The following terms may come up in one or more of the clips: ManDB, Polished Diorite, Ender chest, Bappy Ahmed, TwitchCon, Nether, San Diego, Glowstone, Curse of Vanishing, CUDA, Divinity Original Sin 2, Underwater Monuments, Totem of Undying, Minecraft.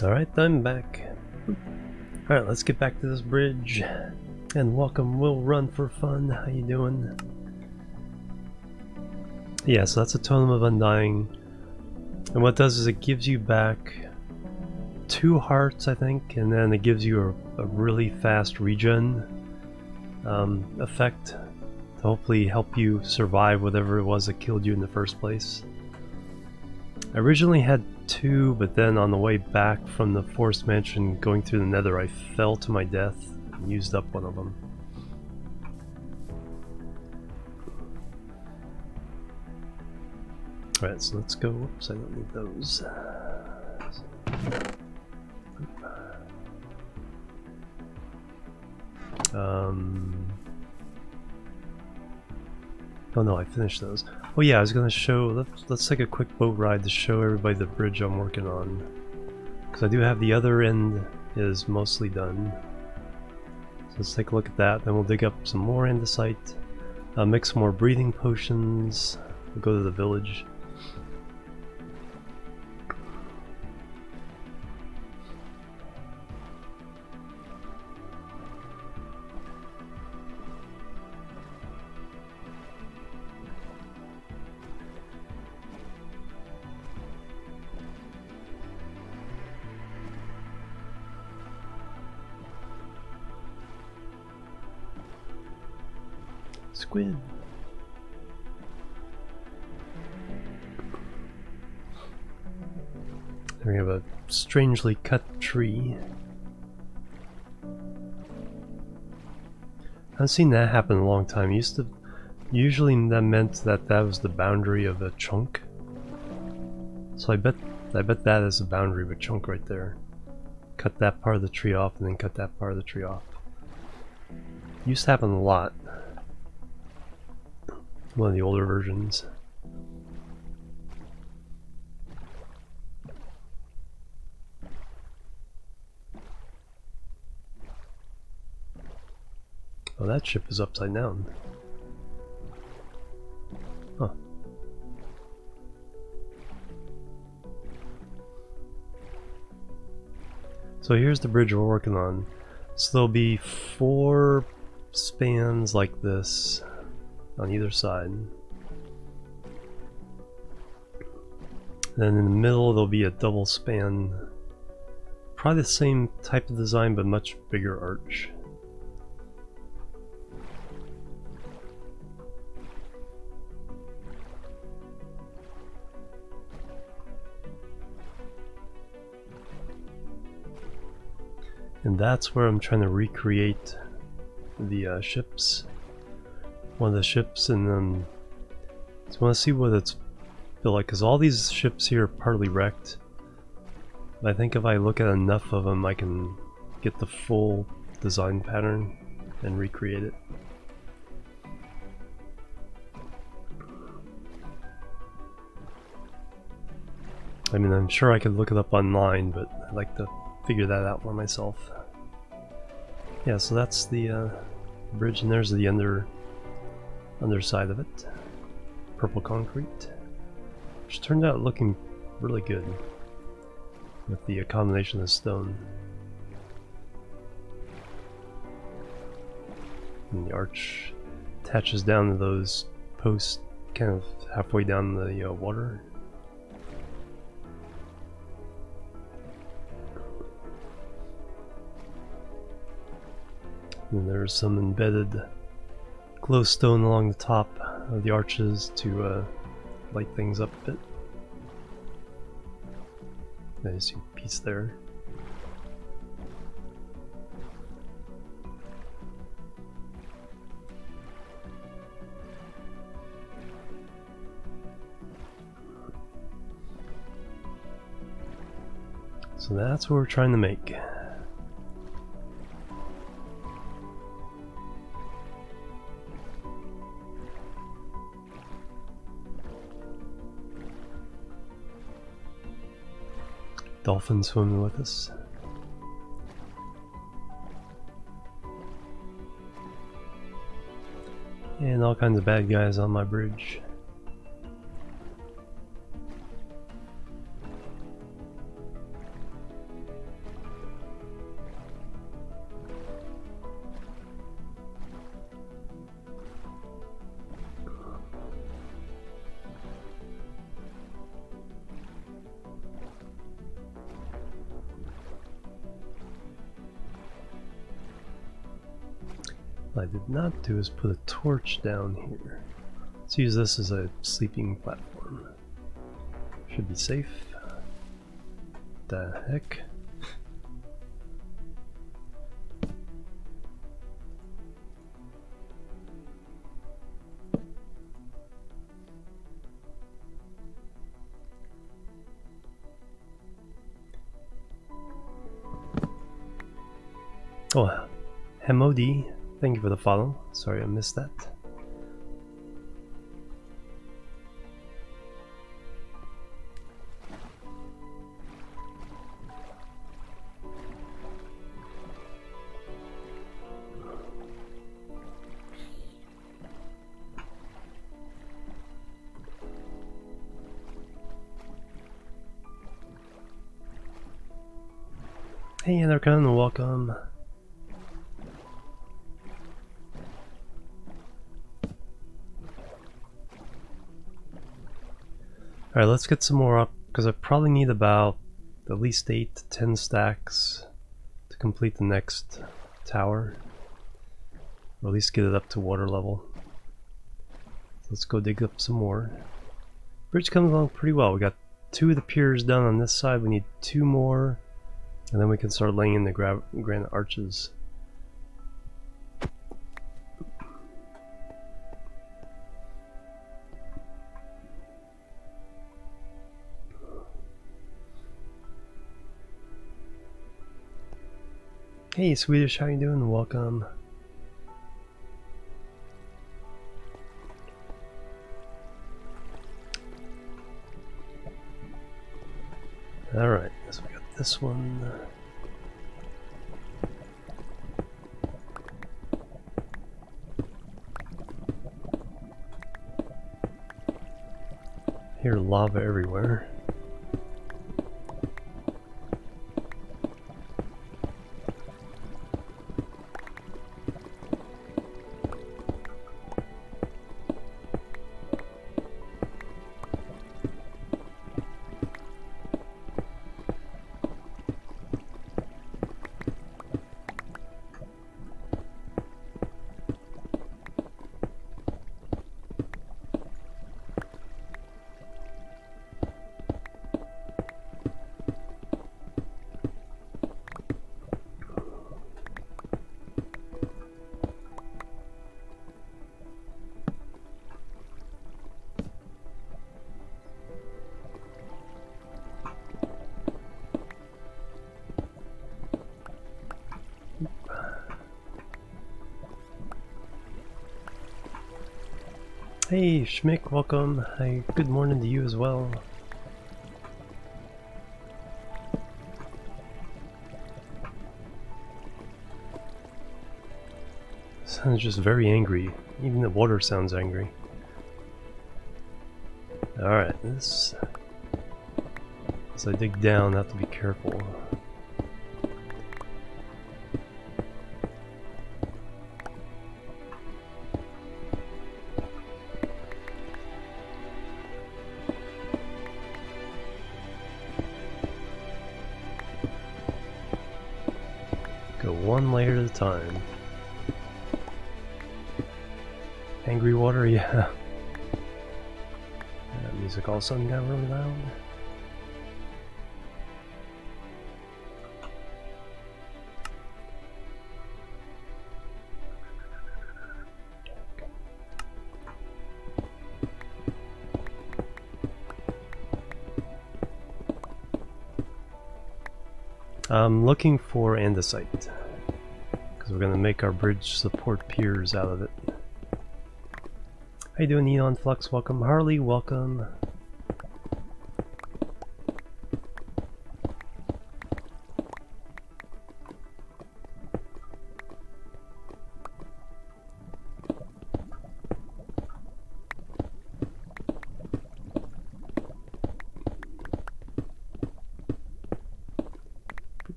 Alright, I'm back. Alright, let's get back to this bridge. And welcome, Will Run for Fun. How you doing? Yeah, so that's a Totem of Undying. And what it does is it gives you back 2 hearts, I think, and then it gives you a really fast regen effect to hopefully help you survive whatever it was that killed you in the first place. I originally had 2, but then on the way back from the Forest Mansion going through the Nether, I fell to my death and used up one of them. Alright, so let's go. Oops, I don't need those. Oh no, I finished those. Oh yeah, I was gonna show. Let's take a quick boat ride to show everybody the bridge I'm working on, because I do have the other end is mostly done. So let's take a look at that. Then we'll dig up some more andesite, make some more breathing potions. We'll go to the village. Squid. We have a strangely cut tree. I haven't seen that happen in a long time. Usually that meant that that was the boundary of a chunk. So I bet that is the boundary of a chunk right there. Cut that part of the tree off, and then cut that part of the tree off. It used to happen a lot. One of the older versions. Oh, that ship is upside down. Huh. So here's the bridge we're working on. So there'll be 4 spans like this on either side. Then in the middle there'll be a double span, probably the same type of design but much bigger arch. And that's where I'm trying to recreate the ships. One of the ships, and then I want to see what it's built like, because all these ships here are partly wrecked. But I think if I look at enough of them, I can get the full design pattern and recreate it. I mean, I'm sure I could look it up online, but I'd like to figure that out for myself. Yeah, so that's the bridge, and there's the underside of it. Purple concrete, which turned out looking really good with the combination of stone and the arch attaches down to those posts kind of halfway down the water. And there's some embedded glowstone along the top of the arches to light things up a bit. Nice piece there. So that's what we're trying to make. Dolphins swimming with us. And all kinds of bad guys on my bridge. What I did not do is put a torch down here. Let's use this as a sleeping platform. Should be safe. The heck? Oh, Hemodi, thank you for the follow. Sorry I missed that. Hey, Anarcon, welcome. Alright, let's get some more up, because I probably need about at least 8 to 10 stacks to complete the next tower. Or at least get it up to water level. So let's go dig up some more. Bridge comes along pretty well. We got 2 of the piers done on this side, we need 2 more. And then we can start laying in the granite arches. Hey Swedish, how you doing? Welcome. Alright, so we got this one. Here, lava everywhere. Hey Schmick, welcome. Hi, good morning to you as well. Sounds just very angry. Even the water sounds angry. Alright, this. As I dig down, I have to be careful. One layer at a time. Angry water, yeah. That music all of a sudden got really loud. I'm looking for andesite. We're gonna make our bridge support piers out of it. How you doing, Neon Flux? Welcome. Harley, welcome.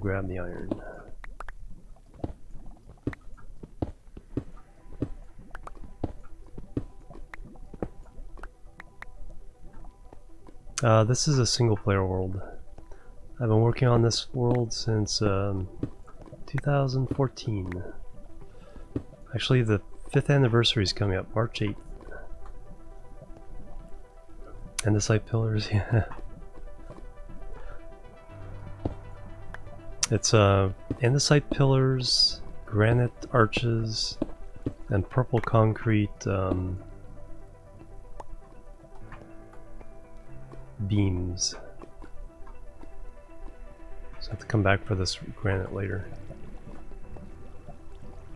Grab the iron. This is a single player world. I've been working on this world since 2014. Actually, the 5th anniversary is coming up, March 8th. And the site pillars, yeah. It's andesite pillars, granite arches, and purple concrete beams. So I have to come back for this granite later.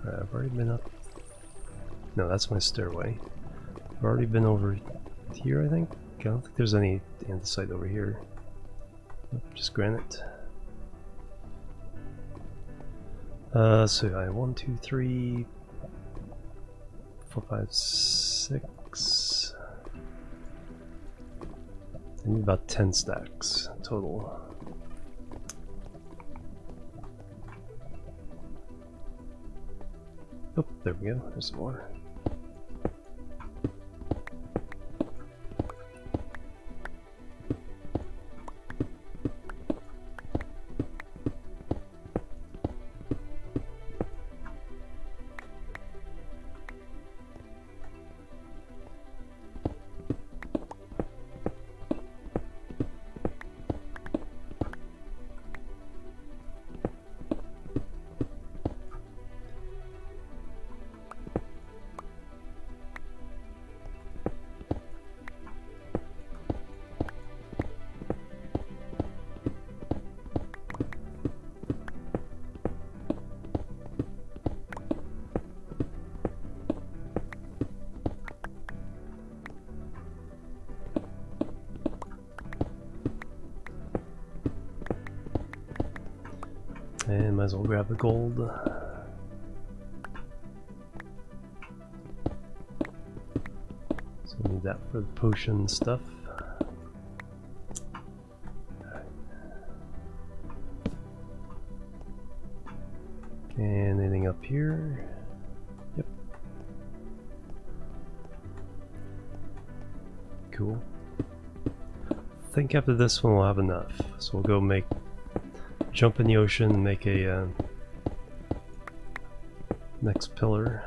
Alright, I've already been up. No, that's my stairway. I've already been over here, I think. I don't think there's any andesite over here. Nope, just granite. So I have 1, 2, 3, 4, 5, 6. I need about 10 stacks total. Oh, there we go, there's more. And might as well grab the gold. So we need that for the potion stuff. And anything up here? Yep. Cool. I think after this one we'll have enough. So we'll go make... jump in the ocean and make a next pillar.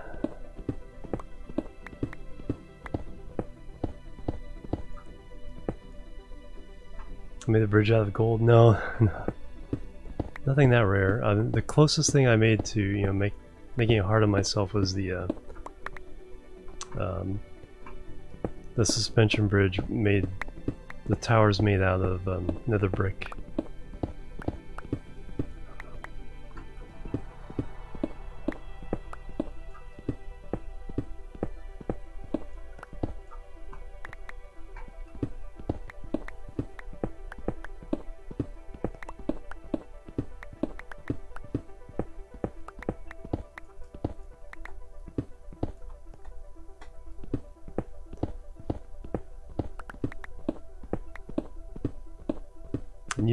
I made a bridge out of gold. No, nothing that rare. The closest thing I made to making it hard on myself was the suspension bridge made. The tower's made out of nether brick.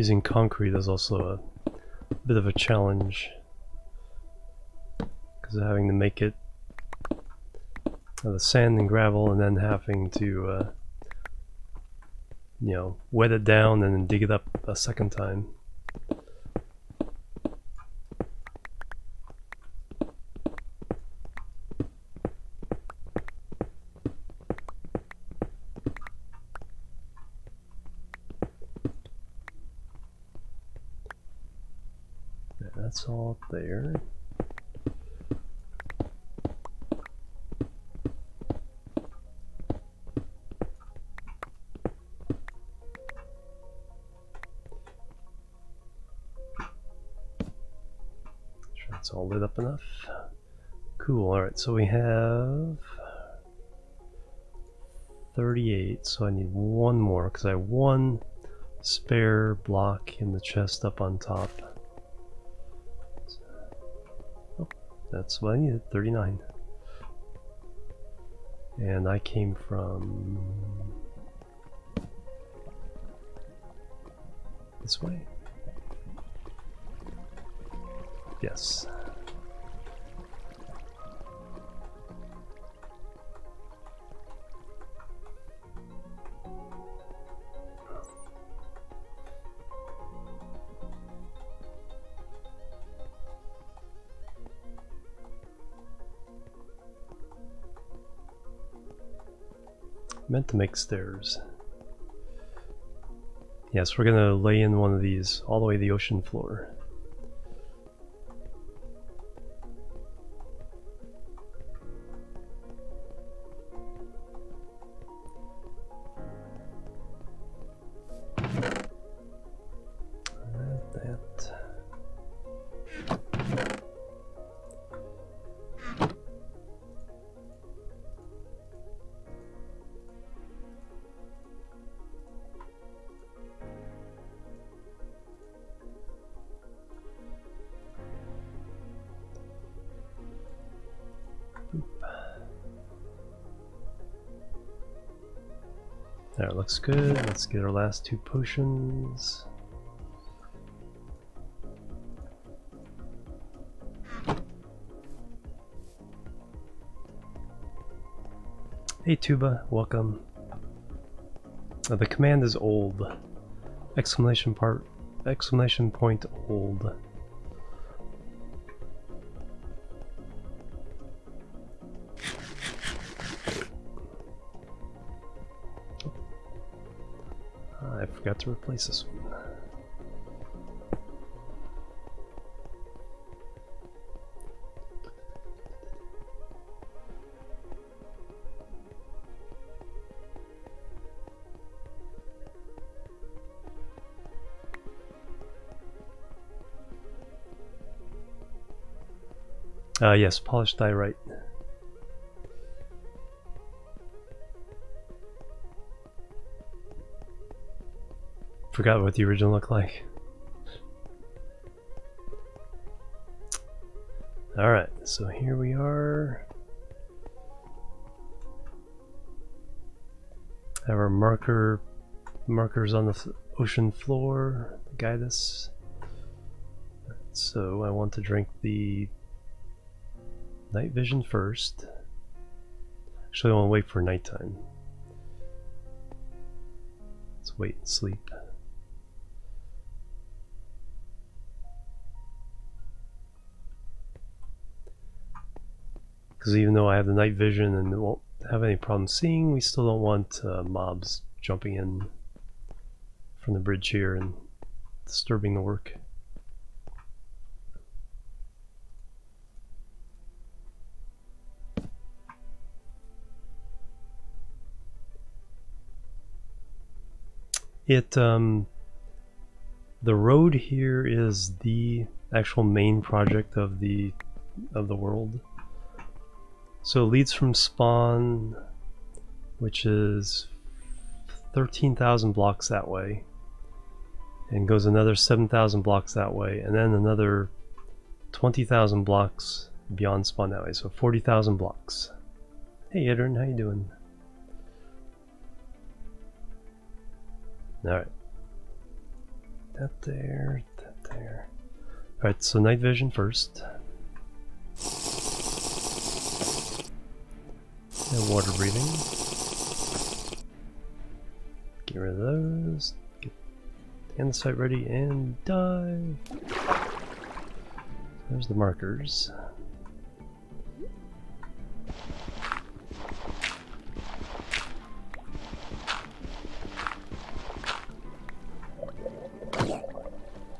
Using concrete is also a bit of a challenge because of having to make it out of sand and gravel, and then having to wet it down and then dig it up a second time. That's all up there. Sure, it's all lit up enough. Cool, alright, so we have 38, so I need one more because I have one spare block in the chest up on top. That's what I needed, 39. And I came from... this way? Yes. meant to make stairs. Yes, we're gonna lay in one of these all the way to the ocean floor. That looks good. Let's get our last two potions. Hey Tuba, welcome. The command is old. Exclamation point old. Forgot to replace this one. Yes, polished diorite. Forgot what the original looked like. Alright, so here we are. Have our markers on the ocean floor to guide us. So I want to drink the night vision first. Actually, I want to wait for nighttime. Let's wait and sleep. Because even though I have the night vision and won't have any problem seeing, we still don't want mobs jumping in from the bridge here and disturbing the work. The road here is the actual main project of the world. So it leads from spawn, which is 13,000 blocks that way, and goes another 7,000 blocks that way, and then another 20,000 blocks beyond spawn that way, so 40,000 blocks. Hey Adrian, how you doing? Alright. That there. Alright, so night vision first. And water breathing. Get rid of those. Get the end site ready and dive. There's the markers.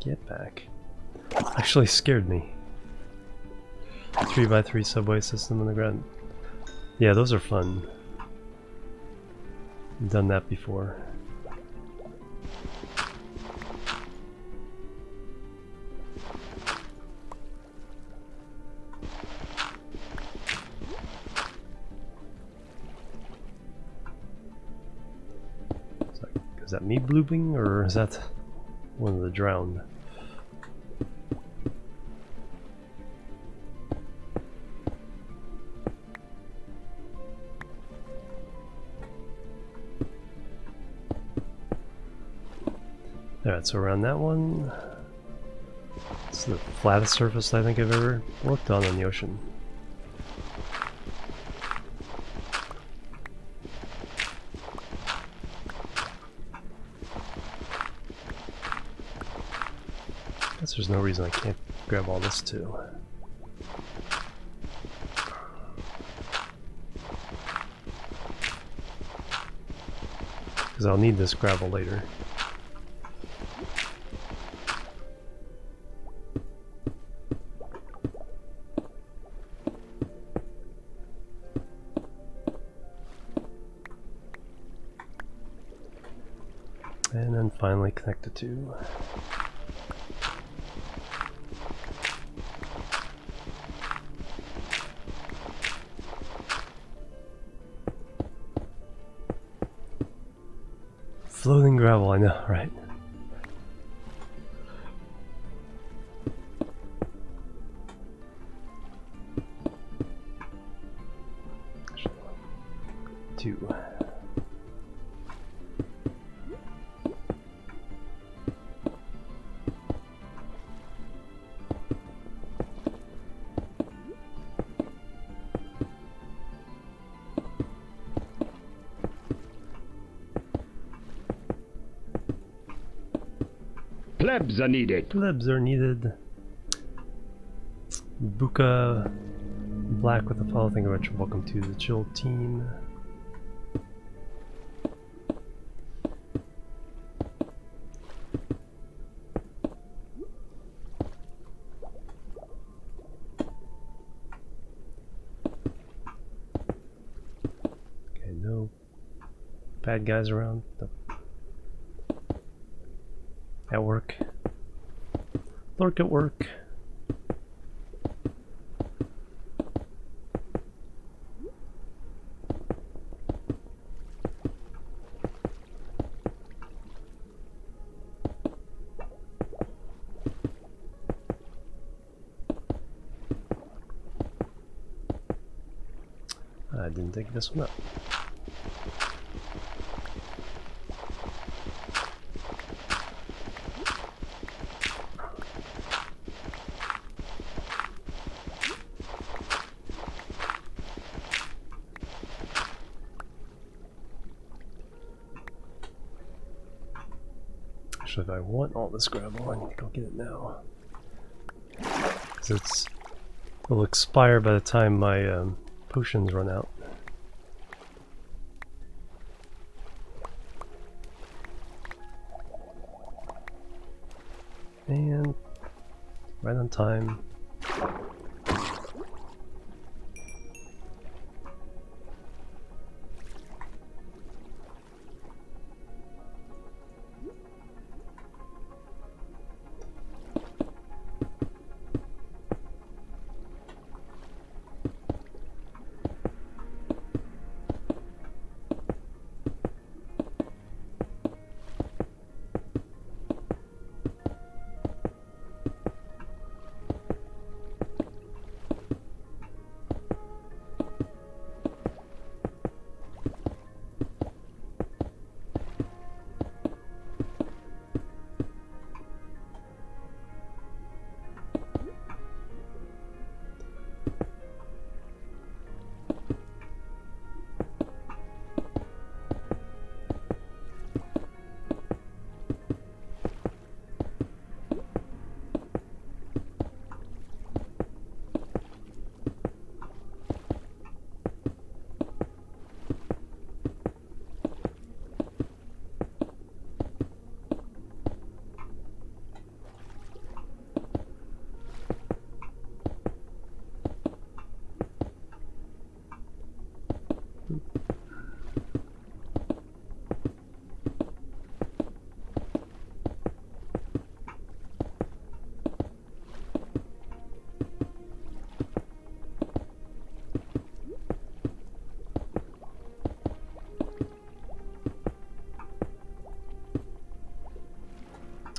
Get back. Actually scared me. 3x3 subway system on the ground. Yeah, those are fun. I've done that before. So, is that me blooping or is that one of the drowned? Alright, so around that one, it's the flattest surface I think I've ever worked on the ocean. I guess there's no reason I can't grab all this too. because I'll need this gravel later. And then finally connect the two. Floating gravel, I know, right? Two. Plebs are needed. Plebs are needed. Buka Black with a follow. Thank you very much. Welcome to the Chill Team. Okay, no bad guys around. No. At work. Lurk at work. I didn't take this one up. If I want all this gravel, I need to go get it now. Because it'll expire by the time my potions run out. And right on time.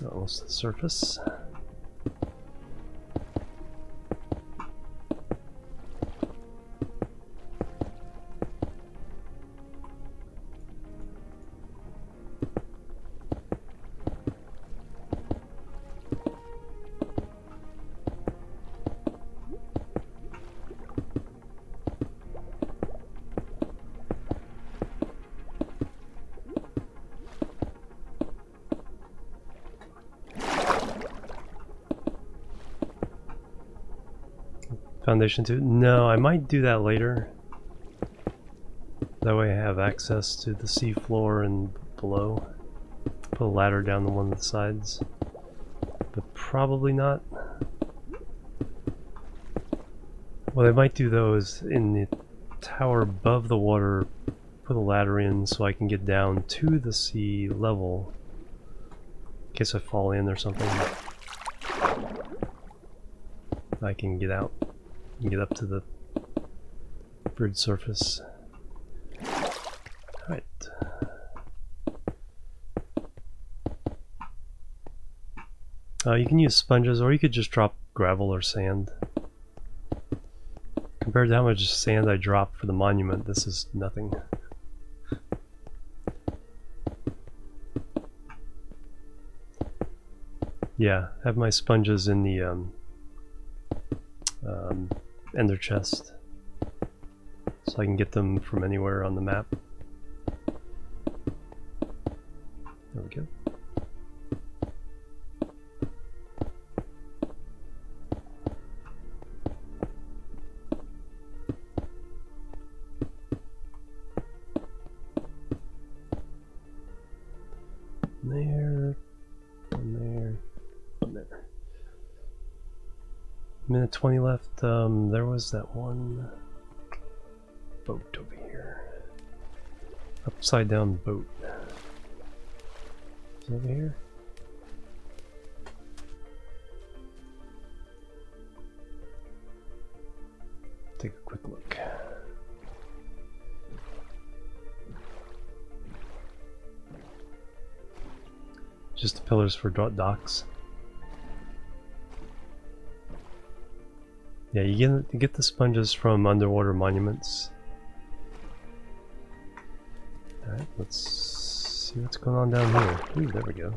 Almost to the surface. Foundation 2? No, I might do that later. That way I have access to the sea floor and below. Put a ladder down the one of the sides, but probably not. What I might do though is in the tower above the water, put a ladder in so I can get down to the sea level in case I fall in or something. I can get out and get up to the bridge surface. Alright. You can use sponges, or you could just drop gravel or sand. Compared to how much sand I dropped for the monument, this is nothing. Yeah, have my sponges in the Ender chest, so I can get them from anywhere on the map. There we go. Minute 20 left. There was that one boat over here. Upside down boat. Is it over here? Take a quick look. Just the pillars for docks. Yeah, you get the sponges from Underwater Monuments. Alright, let's see what's going on down here. Ooh, there we go.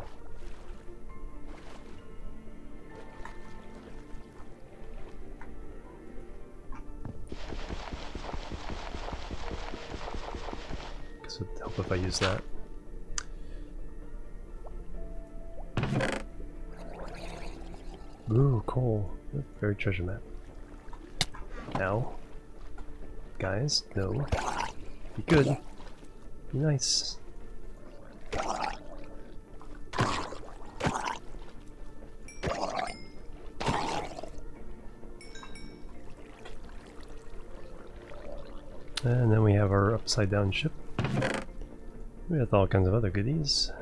Guess it would help if I use that. Ooh, coal. Very treasure map. Ow. Guys, no. Be good. Be nice. And then we have our upside down ship with all kinds of other goodies.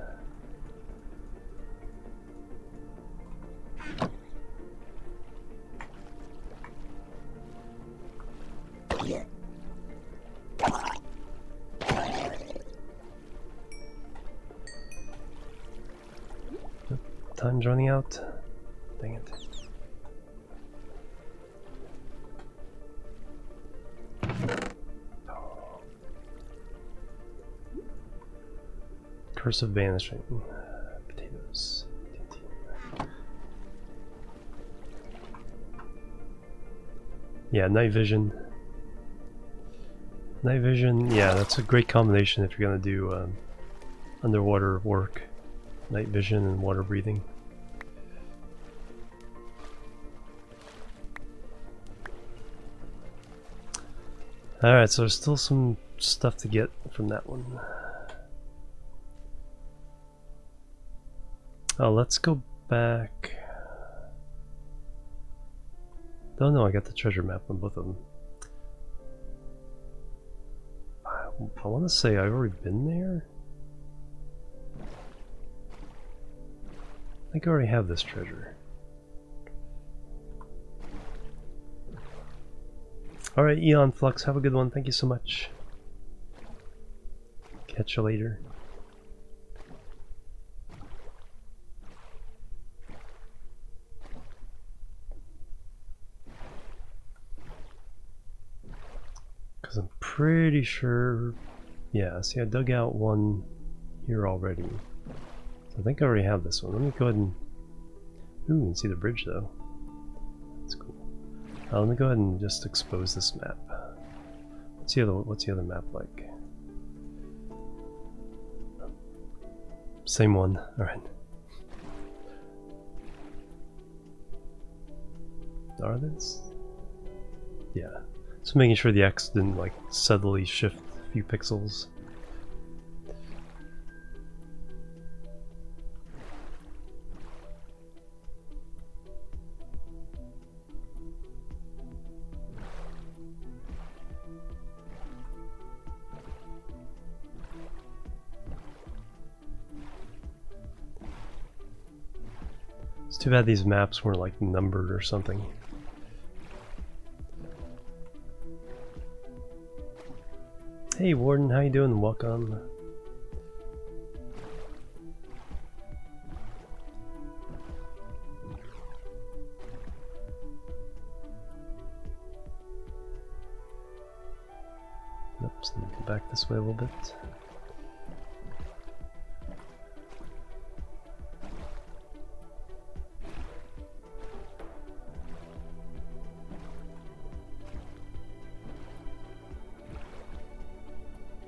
Time's running out. Dang it. Oh. Curse of Vanishing. Potatoes. Yeah, night vision. Night vision, yeah, that's a great combination if you're gonna do underwater work. Night vision and water breathing. Alright, so there's still some stuff to get from that one. Oh, let's go back. Oh no, I got the treasure map on both of them. I want to say I've already been there. I think I already have this treasure. Alright, Eon Flux, have a good one. Thank you so much. Catch you later. Because I'm pretty sure... Yeah, see, I dug out one here already. I think I already have this one. Let me go ahead and... Ooh, you can see the bridge though. That's cool. Let me go ahead and just expose this map. What's the other map like? Same one. Alright. Are these? Yeah. Just making sure the X didn't like subtly shift a few pixels. It's too bad these maps weren't like numbered or something. Hey Warden, how you doing? Welcome. Oops, let me go back this way a little bit.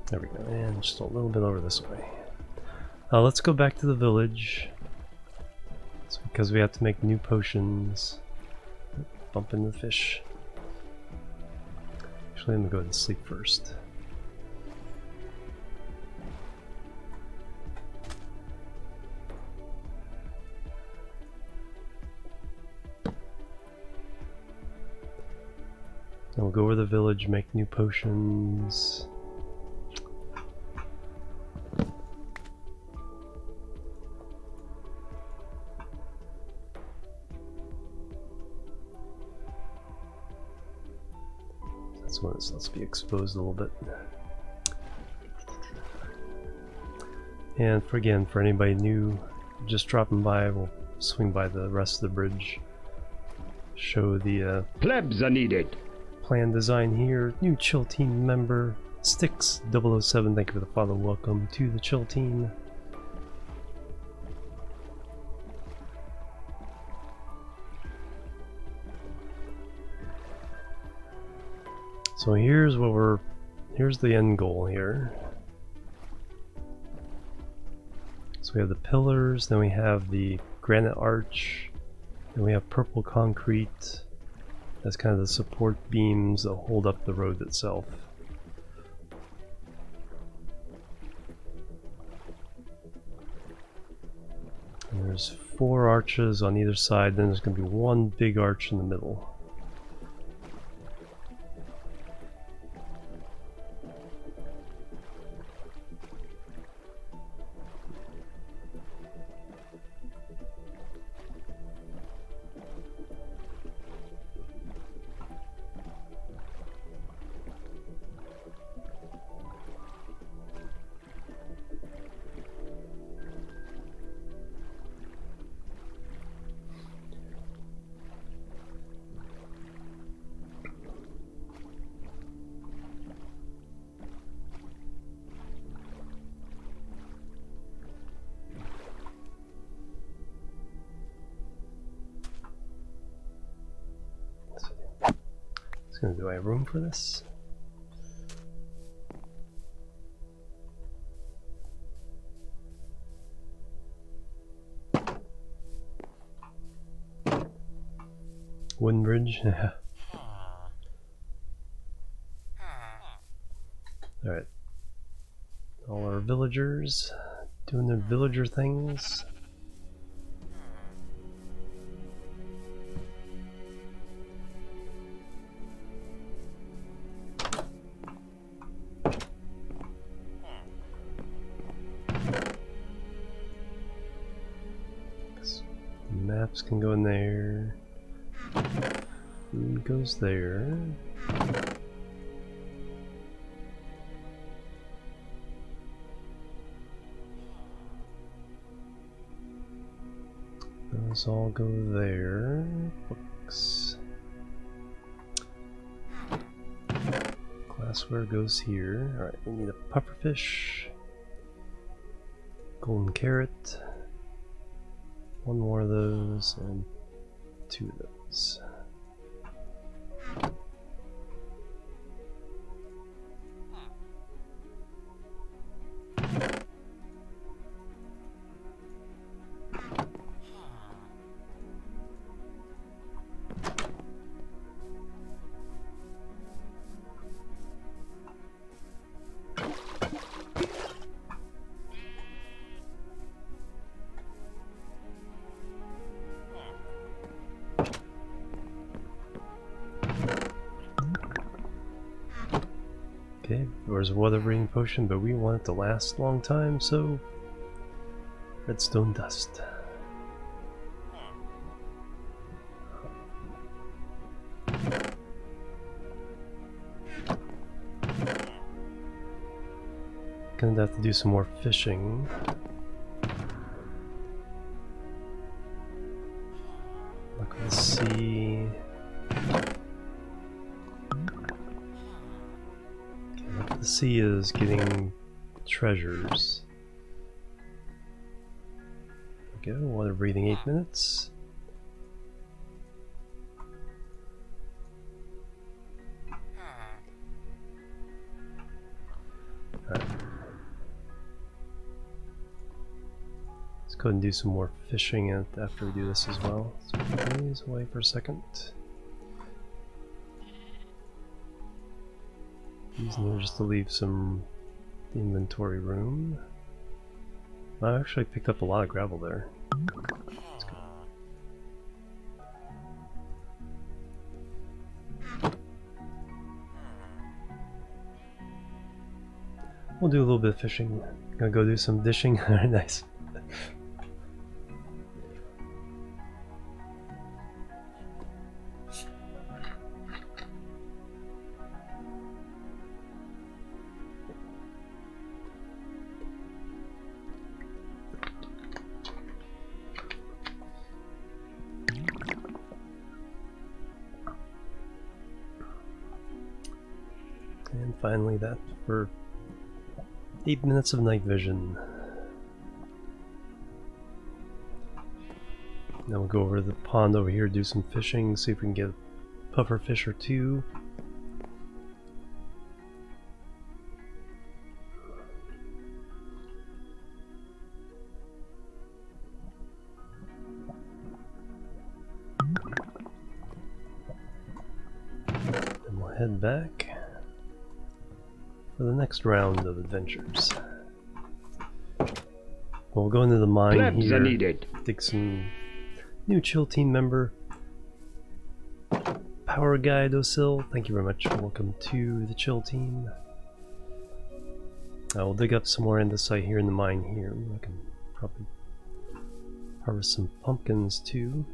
There we go, and just a little bit over this way. Let's go back to the village. It's because we have to make new potions. Bump into the fish. Actually, I'm gonna go ahead and sleep first. Then we'll go over the village, make new potions. So let's be exposed a little bit. And for anybody new just dropping by, we'll swing by the rest of the bridge. Show the plebs are needed. Plan design here. New chill team member Styx007. Thank you for the follow. Welcome to the chill team. So here's what we're, here's the end goal here. So we have the pillars, then we have the granite arch, then we have purple concrete. That's kind of the support beams that hold up the road itself. And there's 4 arches on either side, then there's going to be one big arch in the middle. Do I have room for this? Wooden bridge? Yeah. Alright. All our villagers doing their villager things. Can go in there. Food goes there. Those all go there. Books. Glassware goes here. Alright, we need a pufferfish. Golden carrot. One more of those, and 2 of those. A weathering potion, but we want it to last a long time, so redstone dust. Gonna have to do some more fishing. Look at the sea. Okay, the sea is getting treasures. There we go, water breathing 8 minutes. Go ahead and do some more fishing after we do this as well. Let's put these away for a second. These in here just to leave some inventory room. I actually picked up a lot of gravel there. Let's go. We'll do a little bit of fishing. Gonna go do some dishing. Alright, nice. Finally, that for 8 minutes of night vision. Now we'll go over to the pond over here, do some fishing, see if we can get a puffer fish or two. Then we'll head back for the next round of adventures. We'll go into the mine here, dig some new chill team member. Power Guy Docil, thank you very much. Welcome to the chill team. I will dig up some more andesite here in the mine here. I can probably harvest some pumpkins too.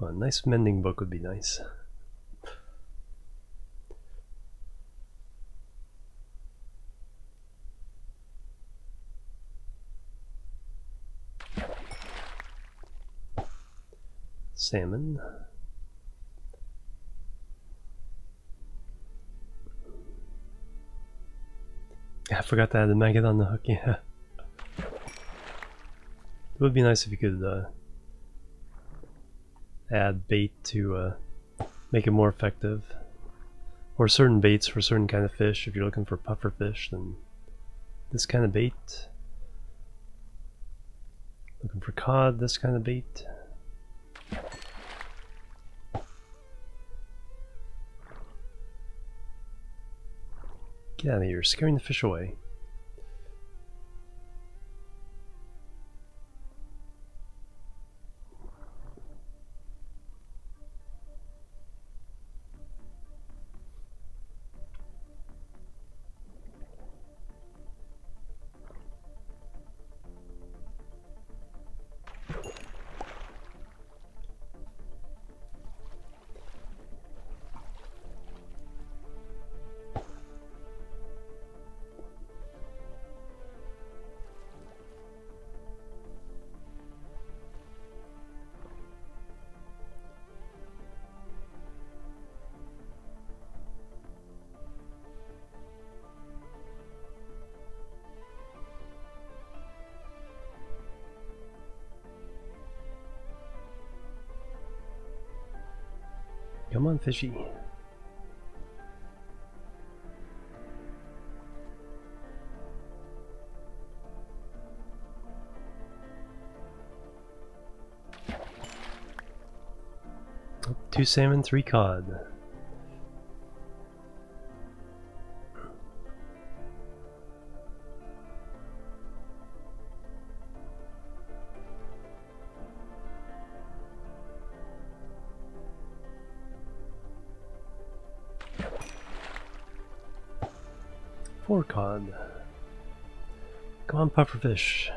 A nice mending book would be nice. Salmon. I forgot to add the maggot on the hook, yeah. It would be nice if you could add bait to make it more effective, or certain baits for certain kind of fish. If you're looking for puffer fish, then this kind of bait. Looking for cod, this kind of bait. Get out of here, scaring the fish away. Come on, fishy. Oh, 2 salmon, 3 cod. for con. Come on, pufferfish.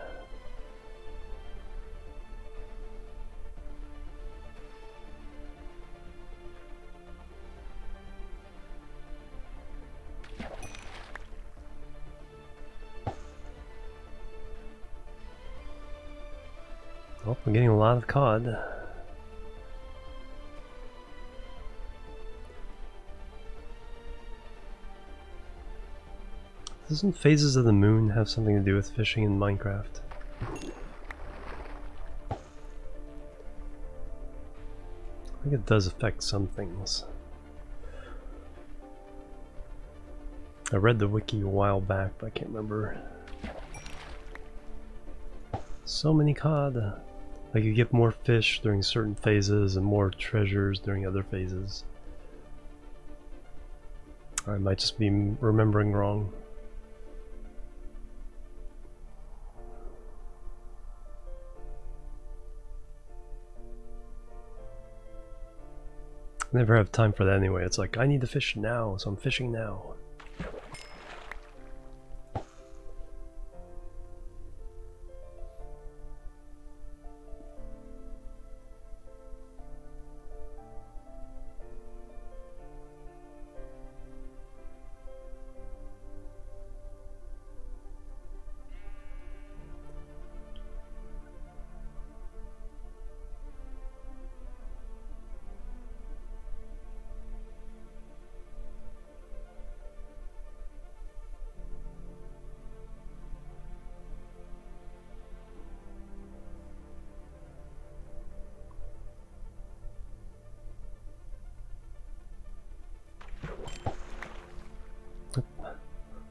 Oh, I'm getting a lot of cod. Doesn't phases of the moon have something to do with fishing in Minecraft? I think it does affect some things. I read the wiki a while back, but I can't remember. So many cod. Like you get more fish during certain phases and more treasures during other phases. Or I might just be remembering wrong. I never have time for that anyway. It's like, I need to fish now, so I'm fishing now.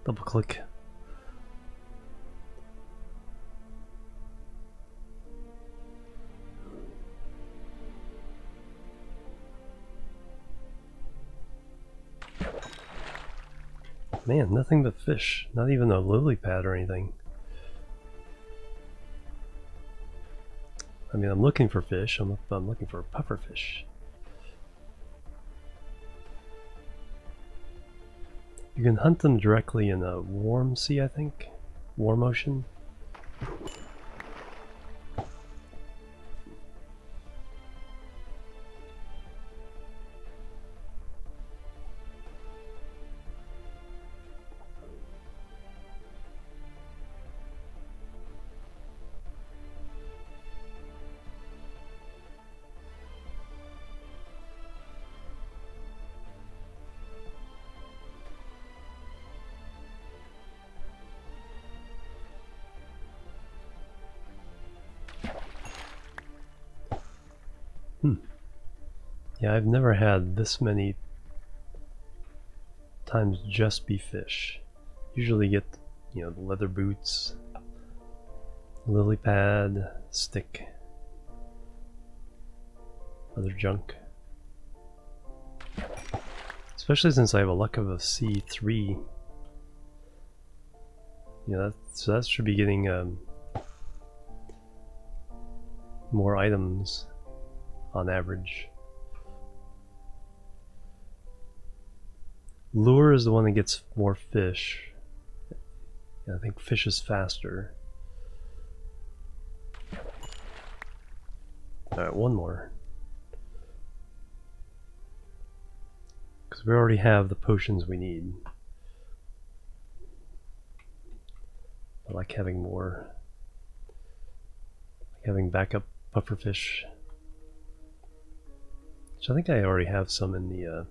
Double click. Man, nothing but fish. Not even a lily pad or anything. I mean, I'm looking for fish. I'm looking for pufferfish. You can hunt them directly in a warm sea, I think. Warm ocean. Yeah, I've never had this many times just be fish. Usually get, you know, the leather boots, lily pad, stick, other junk. Especially since I have a luck of a C3. You know, so that should be getting more items on average. Lure is the one that gets more fish. I think fish is faster. Alright, one more. Because we already have the potions we need. I like having more. I like having backup pufferfish. Which I think I already have some in the...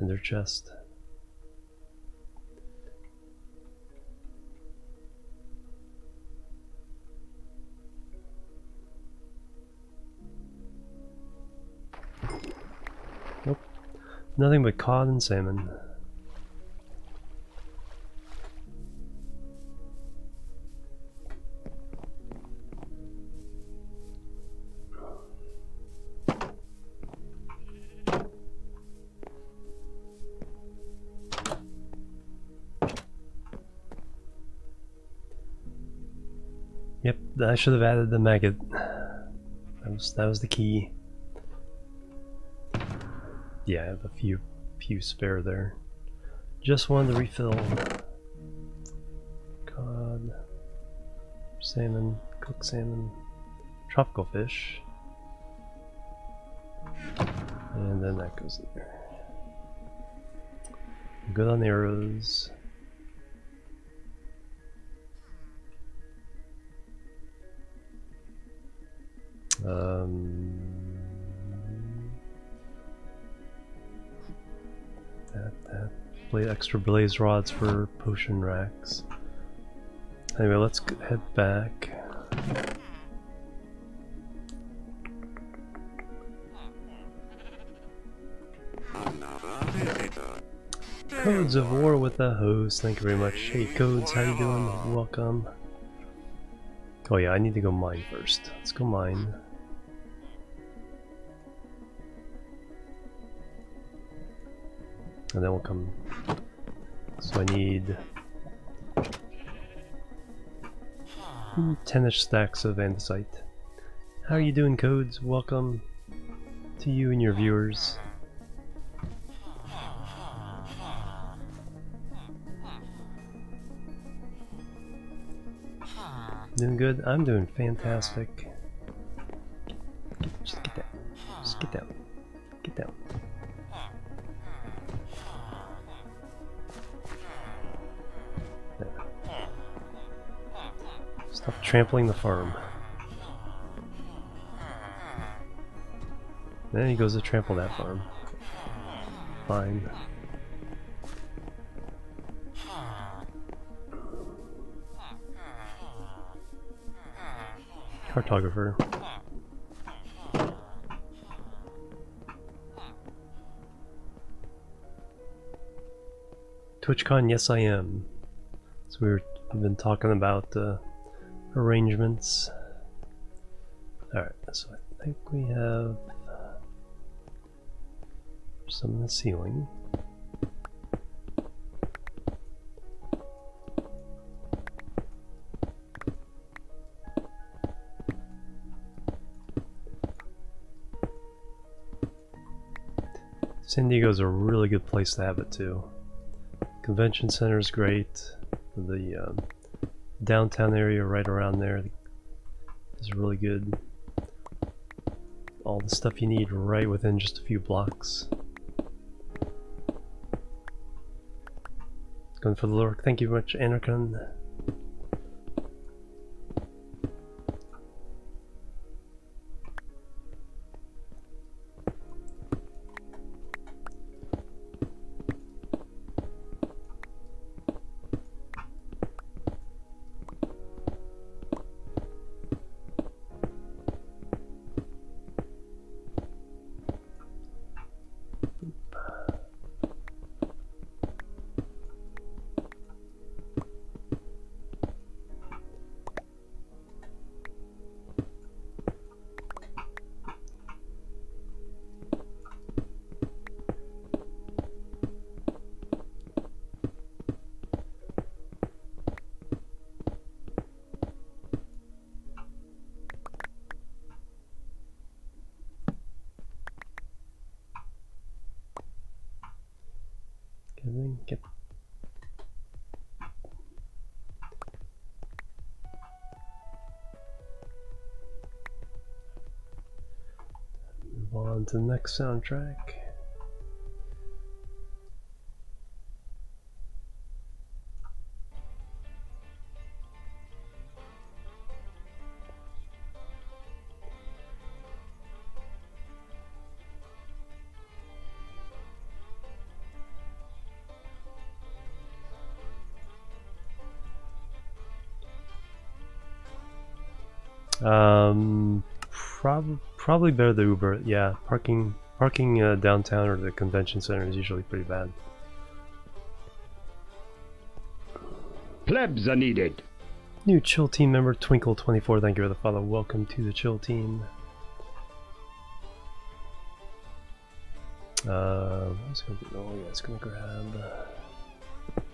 Ender chest. Nope. Nothing but cod and salmon. I should have added the maggot. That was the key. Yeah, I have a few spare there. Just wanted to refill. Cod, salmon, cooked salmon, tropical fish. And then that goes in there. Good on the arrows. Extra blaze rods for potion racks. Anyway, let's head back. Codes of War with the Hose, thank you very much. Hey Codes, how you doing? Welcome. Oh yeah, I need to go mine first. Let's go mine. And then we'll come. So I need 10-ish stacks of andesite. How are you doing, Codes? Welcome to you and your viewers. Doing good? I'm doing fantastic. Just get down. Just get down. Get down. Stop trampling the farm. Then he goes to trample that farm. Fine. Cartographer. TwitchCon, yes I am. So we've been talking about arrangements. Alright, so I think we have some in the ceiling. San Diego is a really good place to have it too. Convention center is great. The downtown area right around there is really good. All the stuff you need right within just a few blocks. Going for the lurk. Thank you very much, Anarchon. On to the next soundtrack. Probably better than Uber. Yeah, parking downtown or the convention center is usually pretty bad. Plebs are needed. New chill team member Twinkle24. Thank you for the follow. Welcome to the chill team. I was gonna do, oh yeah, it's gonna grab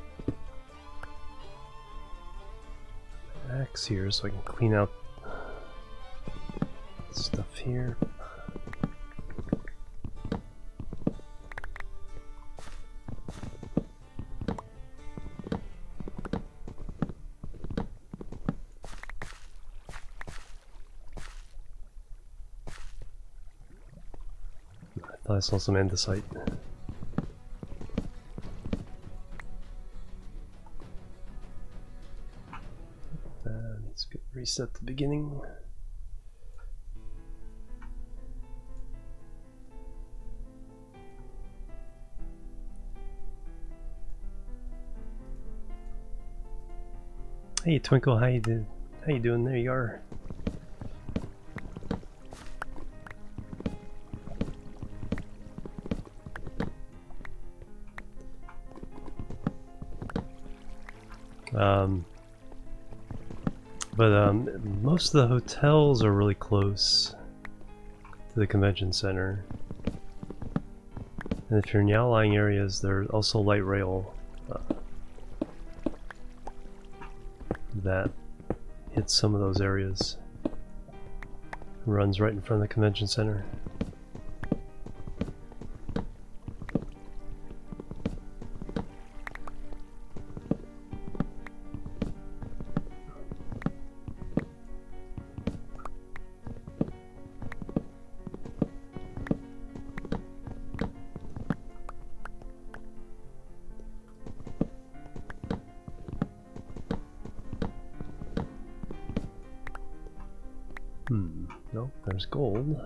an axe here so I can clean out stuff here. Thought I saw some andesite. Let's get reset the beginning. Hey Twinkle, how you doing? There you are. Most of the hotels are really close to the convention center, and if you're in the outlying areas, there's also light rail that hits some of those areas. It runs right in front of the convention center. Gold. Well,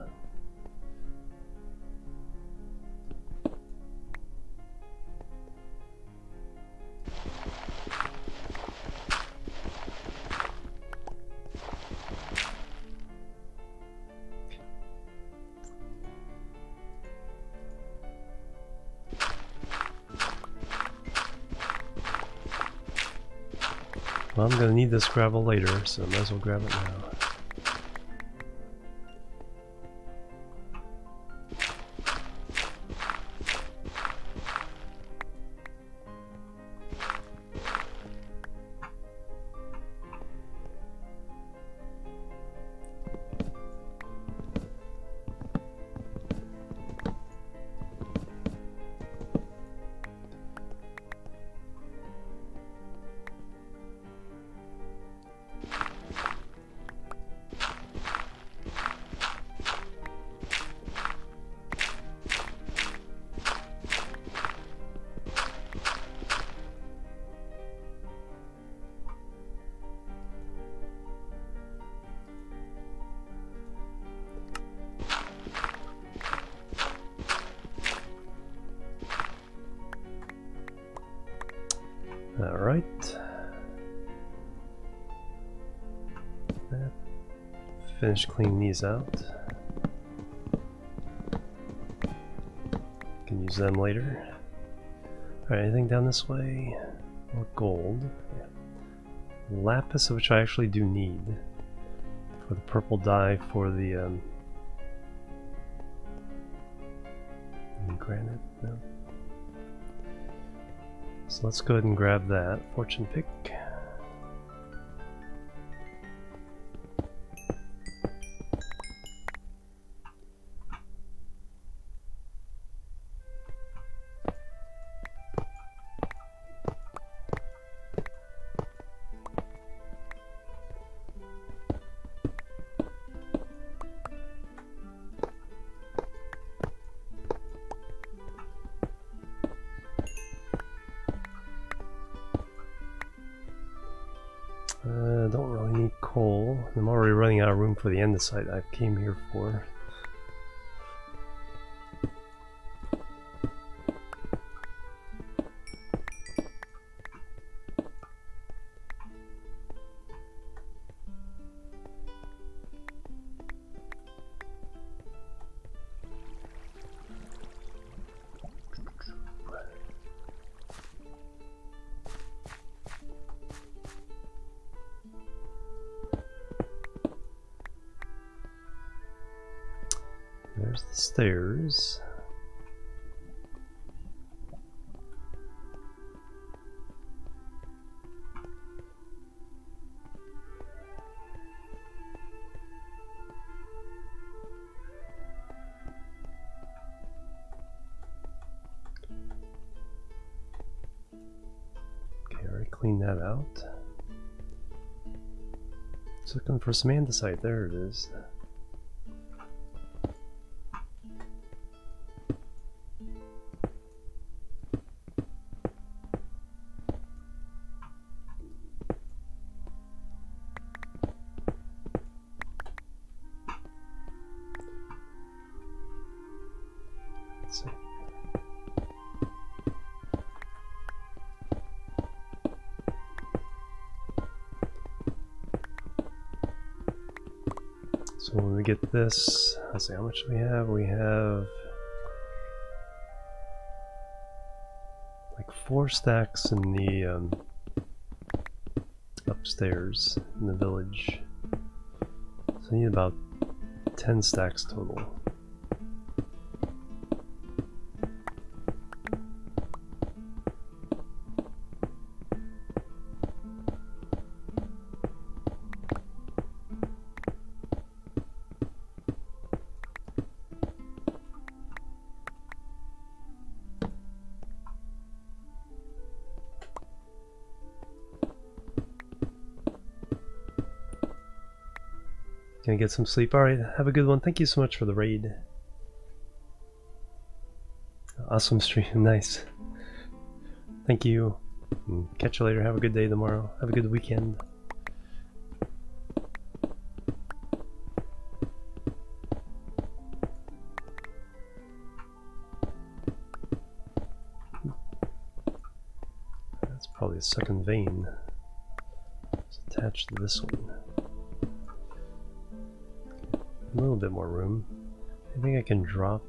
I'm gonna need this gravel later, so I might as well grab it now. Finish cleaning these out. Can use them later. Alright, anything down this way? More gold. Yeah. Lapis, which I actually do need for the purple dye for the granite. No. So let's go ahead and grab that fortune pick. For the andesite I came here for. Stairs. Okay, already cleaned that out. Just looking for some andesite. There it is. So when we get this, let's see, how much do we have? We have like 4 stacks in the upstairs in the village. So I need about 10 stacks total. Gonna get some sleep. Alright, have a good one. Thank you so much for the raid. Awesome stream. Nice. Thank you. Catch you later. Have a good day tomorrow. Have a good weekend. That's probably a second vein. It's attached to this one. A little bit more room. I think I can drop,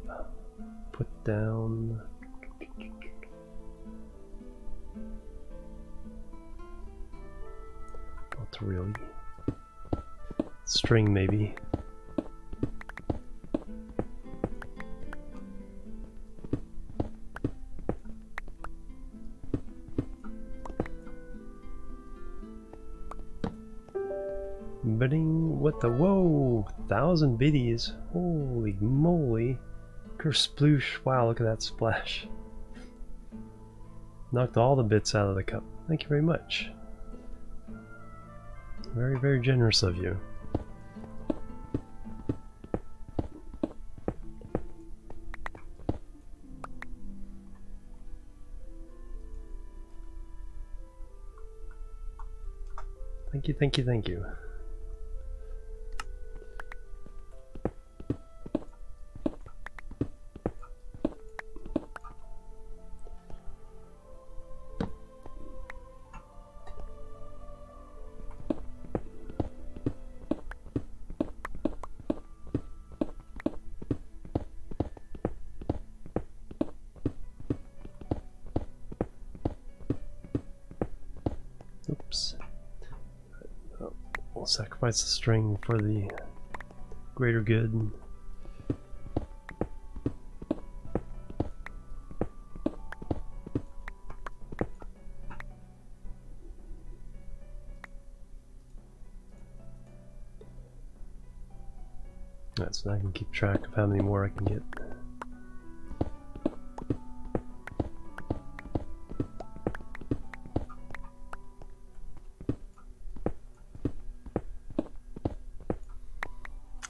put down. Not really. String maybe. Bidding, what the, whoa, 1,000 biddies, holy moly, kersploosh, wow, look at that splash. Knocked all the bits out of the cup, thank you very much. Very, very generous of you. Thank you, thank you, thank you. Sacrifice the string for the greater good. Alright, so now I can keep track of how many more I can get.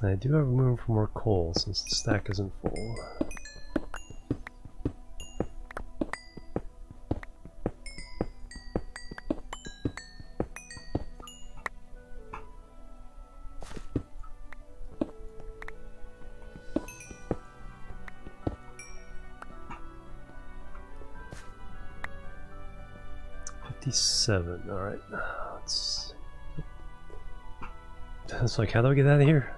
I do have room for more coal since the stack isn't full. $57, alright. Let's... It's like, how do I get out of here?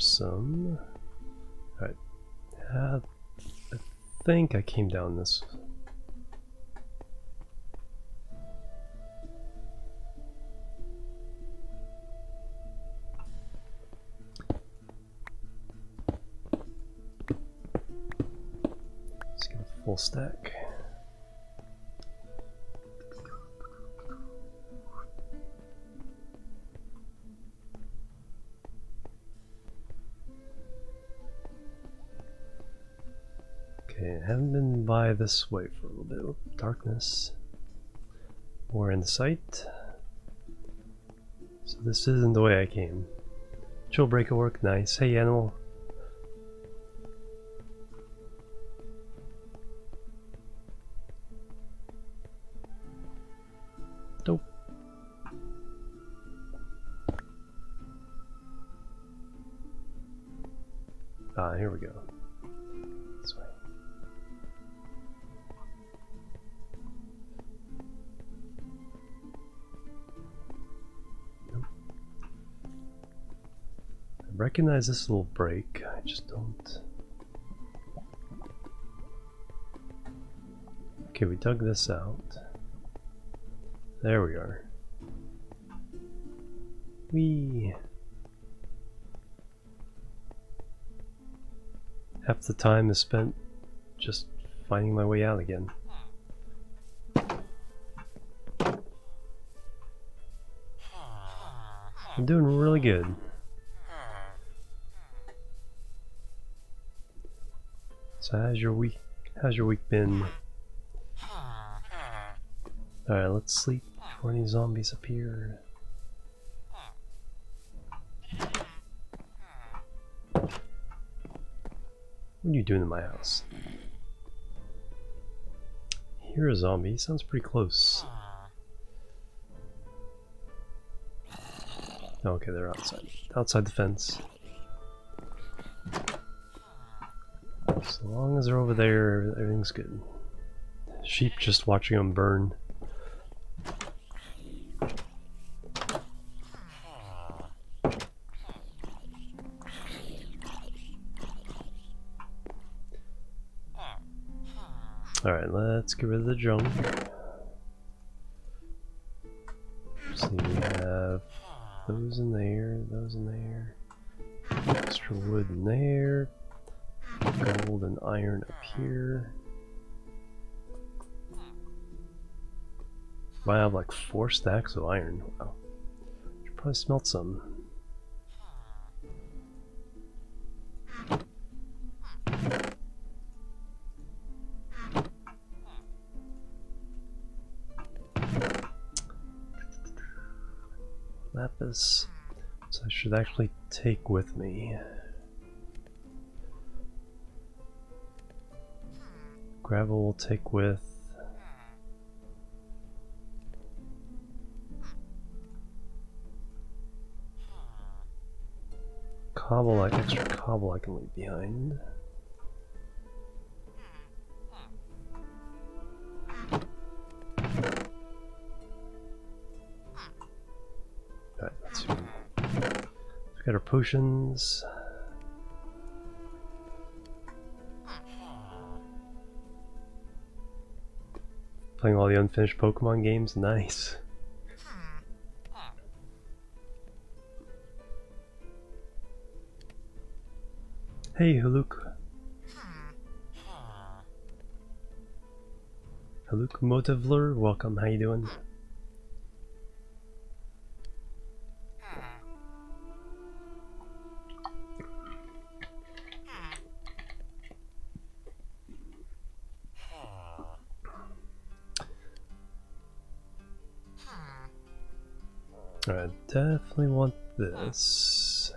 Some. Alright. I think I came down this. Let's get a full stack. This way for a little bit. Oop, darkness. More in sight. So this isn't the way I came. Chill break at work, nice. Hey animal. Here we go. This way. Nope. I recognize this little break. I just don't. Okay, we dug this out. There we are. Whee! Half the time is spent just finding my way out again. I'm doing really good. So how's your week been? Alright, let's sleep before any zombies appear. What are you doing in my house? Here a zombie, he sounds pretty close. Okay, they're outside. Outside the fence. So long as they're over there, everything's good. Sheep just watching them burn. Alright, let's get rid of the junk. See, we have those in there, extra wood in there, gold and iron up here. Wow, I have like 4 stacks of iron. Wow. Should probably smelt some. Lapis, so I should actually take with me. Gravel will take with. Cobble, like extra cobble I can leave behind. Alright, let's see. We've got our potions. Playing all the unfinished Pokemon games? Nice. Hey, Haluk. Haluk Motivler, welcome, how you doing? Alright, definitely want this.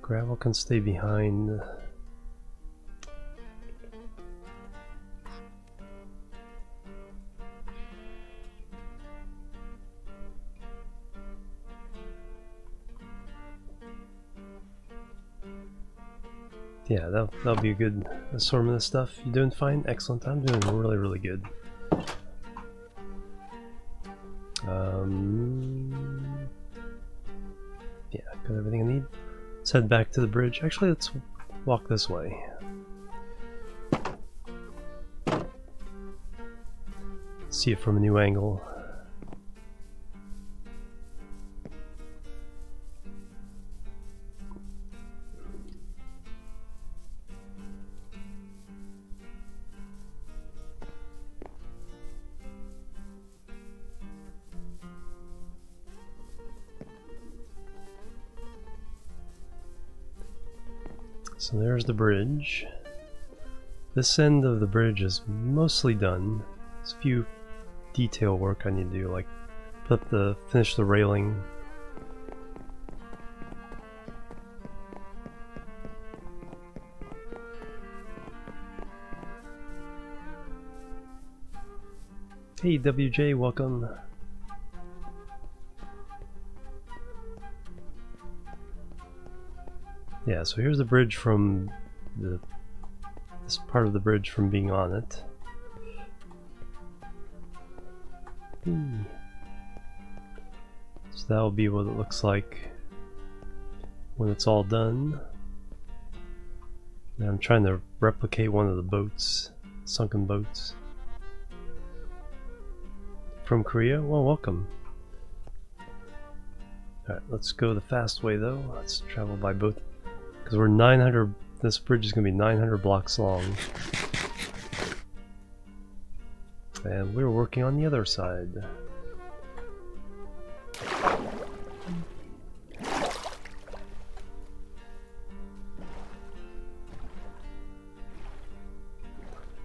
Gravel can stay behind. Yeah, that'll be a good assortment of stuff. You doing fine? Excellent. I'm doing really, really good. Yeah, got everything I need. Let's head back to the bridge. Actually, let's walk this way. See it from a new angle. So there's the bridge. This end of the bridge is mostly done. There's a few detail work I need to do, like finish the railing. Hey WJ, welcome. Yeah, so here's the bridge from the... this part of the bridge from being on it. So that'll be what it looks like when it's all done. Now I'm trying to replicate one of the boats, sunken boats. From Korea? Well, welcome. Alright, let's go the fast way though. Let's travel by boat. Because we're 900, this bridge is going to be 900 blocks long. And we're working on the other side.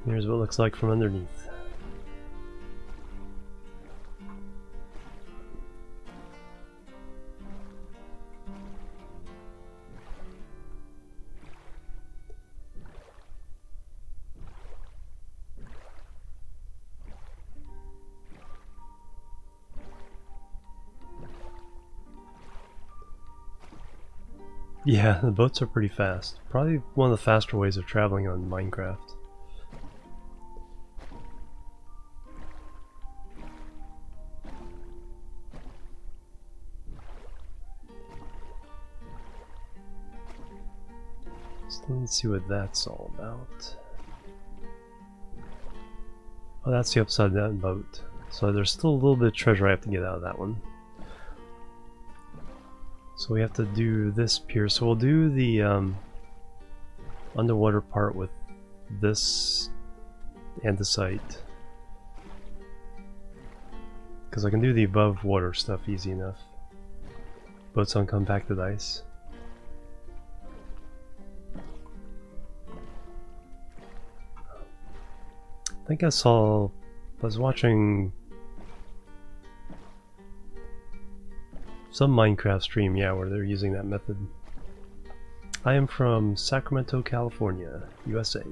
Here's what it looks like from underneath. Yeah, the boats are pretty fast. Probably one of the faster ways of traveling on Minecraft. So let's see what that's all about. Oh, that's the upside down boat. So there's still a little bit of treasure I have to get out of that one. So we have to do this pier, so we'll do the underwater part with this andesite, because I can do the above water stuff easy enough. Boats on compacted ice. I think I saw, I was watching some Minecraft stream, yeah, where they're using that method. I am from Sacramento, California, USA.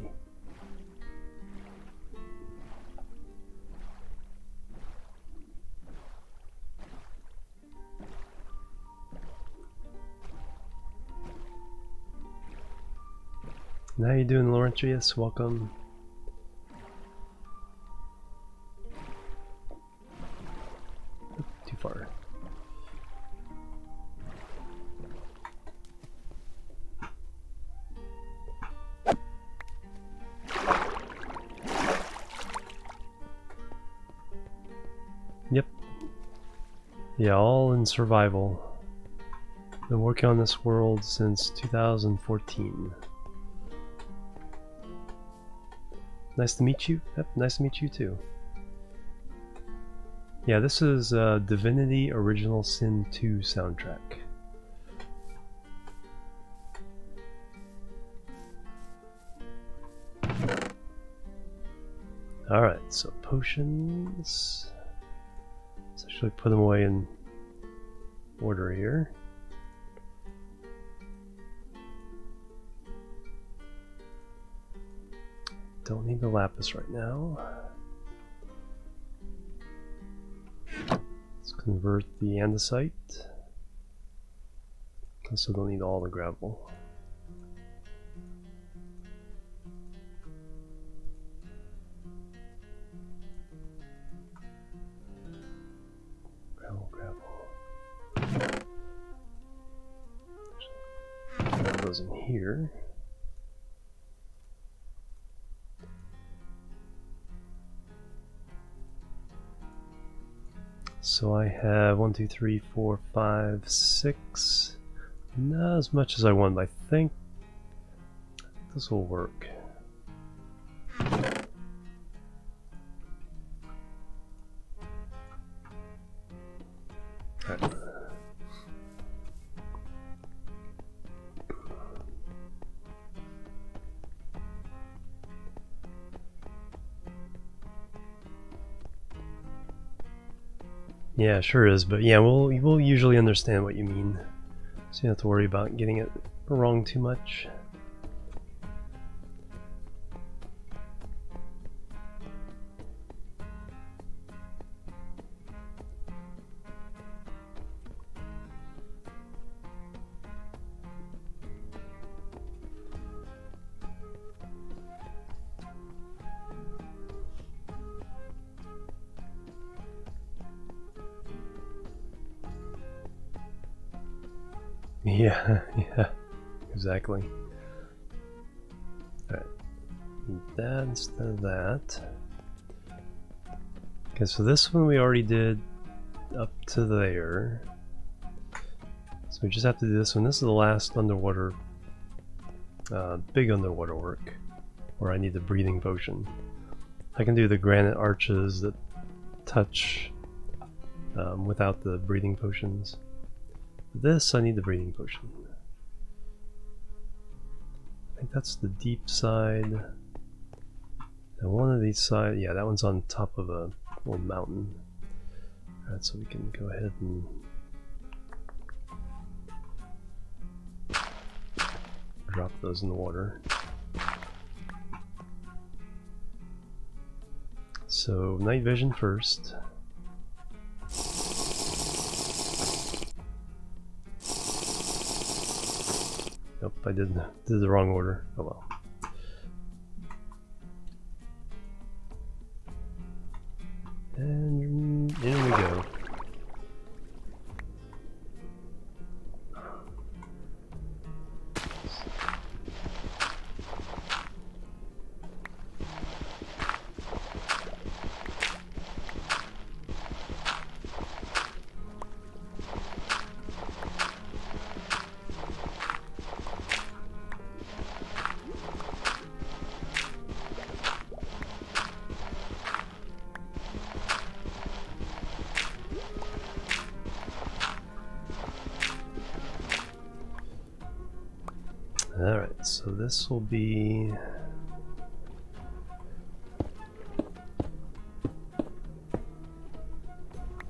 And how you doing, Laurentius? Welcome. Too far. Yeah, all in survival. Been working on this world since 2014. Nice to meet you. Yep, nice to meet you too. Yeah, this is Divinity Original Sin 2 soundtrack. Alright, so potions. Let's actually put them away in order here. Don't need the lapis right now. Let's convert the andesite. Also don't need all the gravel. In here. So I have 1, 2, 3, 4, 5, 6. Not as much as I want, but I think this will work. Yeah, sure is, but yeah, we'll usually understand what you mean, so you don't have to worry about getting it wrong too much. Yeah, yeah, exactly. Alright, that's that. Okay, so this one we already did up to there. So we just have to do this one. This is the last underwater, big underwater work, where I need the breathing potion. I can do the granite arches that touch without the breathing potions. For this, I need the breathing potion. I think that's the deep side. And one of these sides, yeah, that one's on top of a little mountain. Alright, so we can go ahead and drop those in the water. So, night vision first. Nope, I did the wrong order. Oh well. And in we go. This will be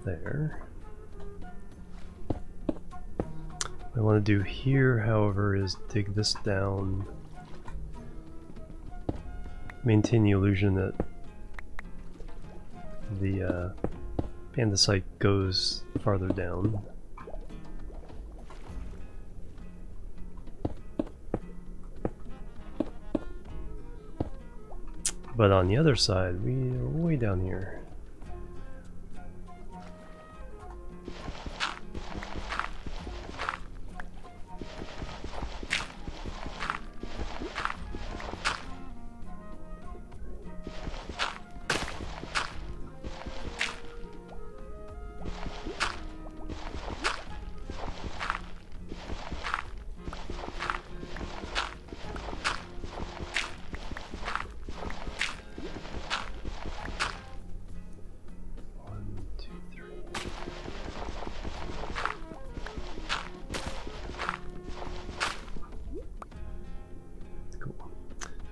there. What I want to do here, however, is dig this down, maintain the illusion that the andesite goes farther down. But on the other side, we are way down here.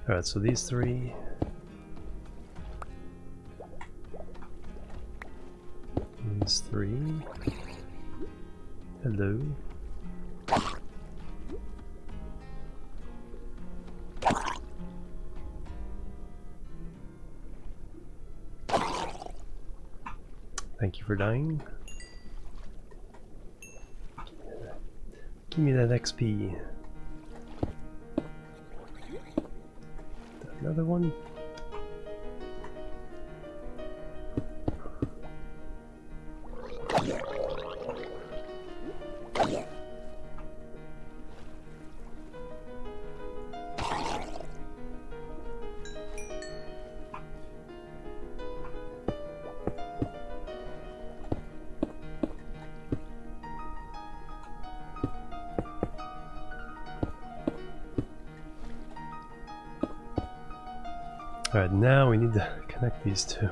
Alright, so these three. These three. Hello. Thank you for dying. Give me that XP. Another one. Alright, now we need to connect these two.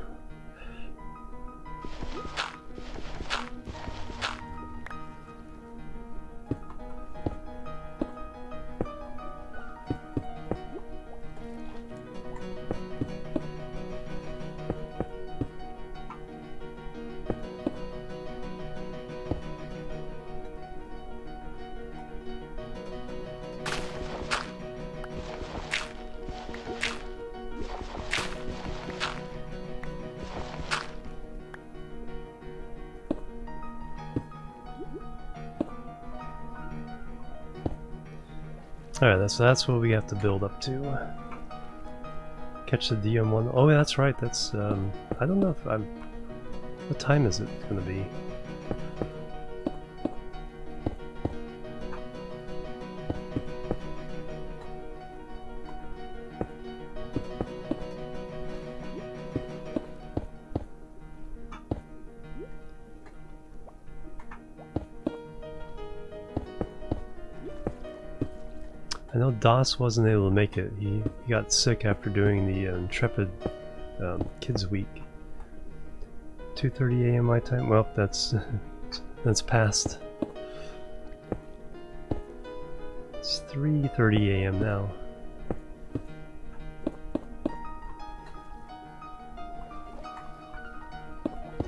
Alright, so that's what we have to build up to. Catch the DM1. Oh, yeah, that's right. That's, I don't know if I'm. What time is it going to be? I know Das wasn't able to make it. He got sick after doing the Intrepid Kids Week. 2:30 a.m. my time. Well, that's past. It's 3:30 a.m. now.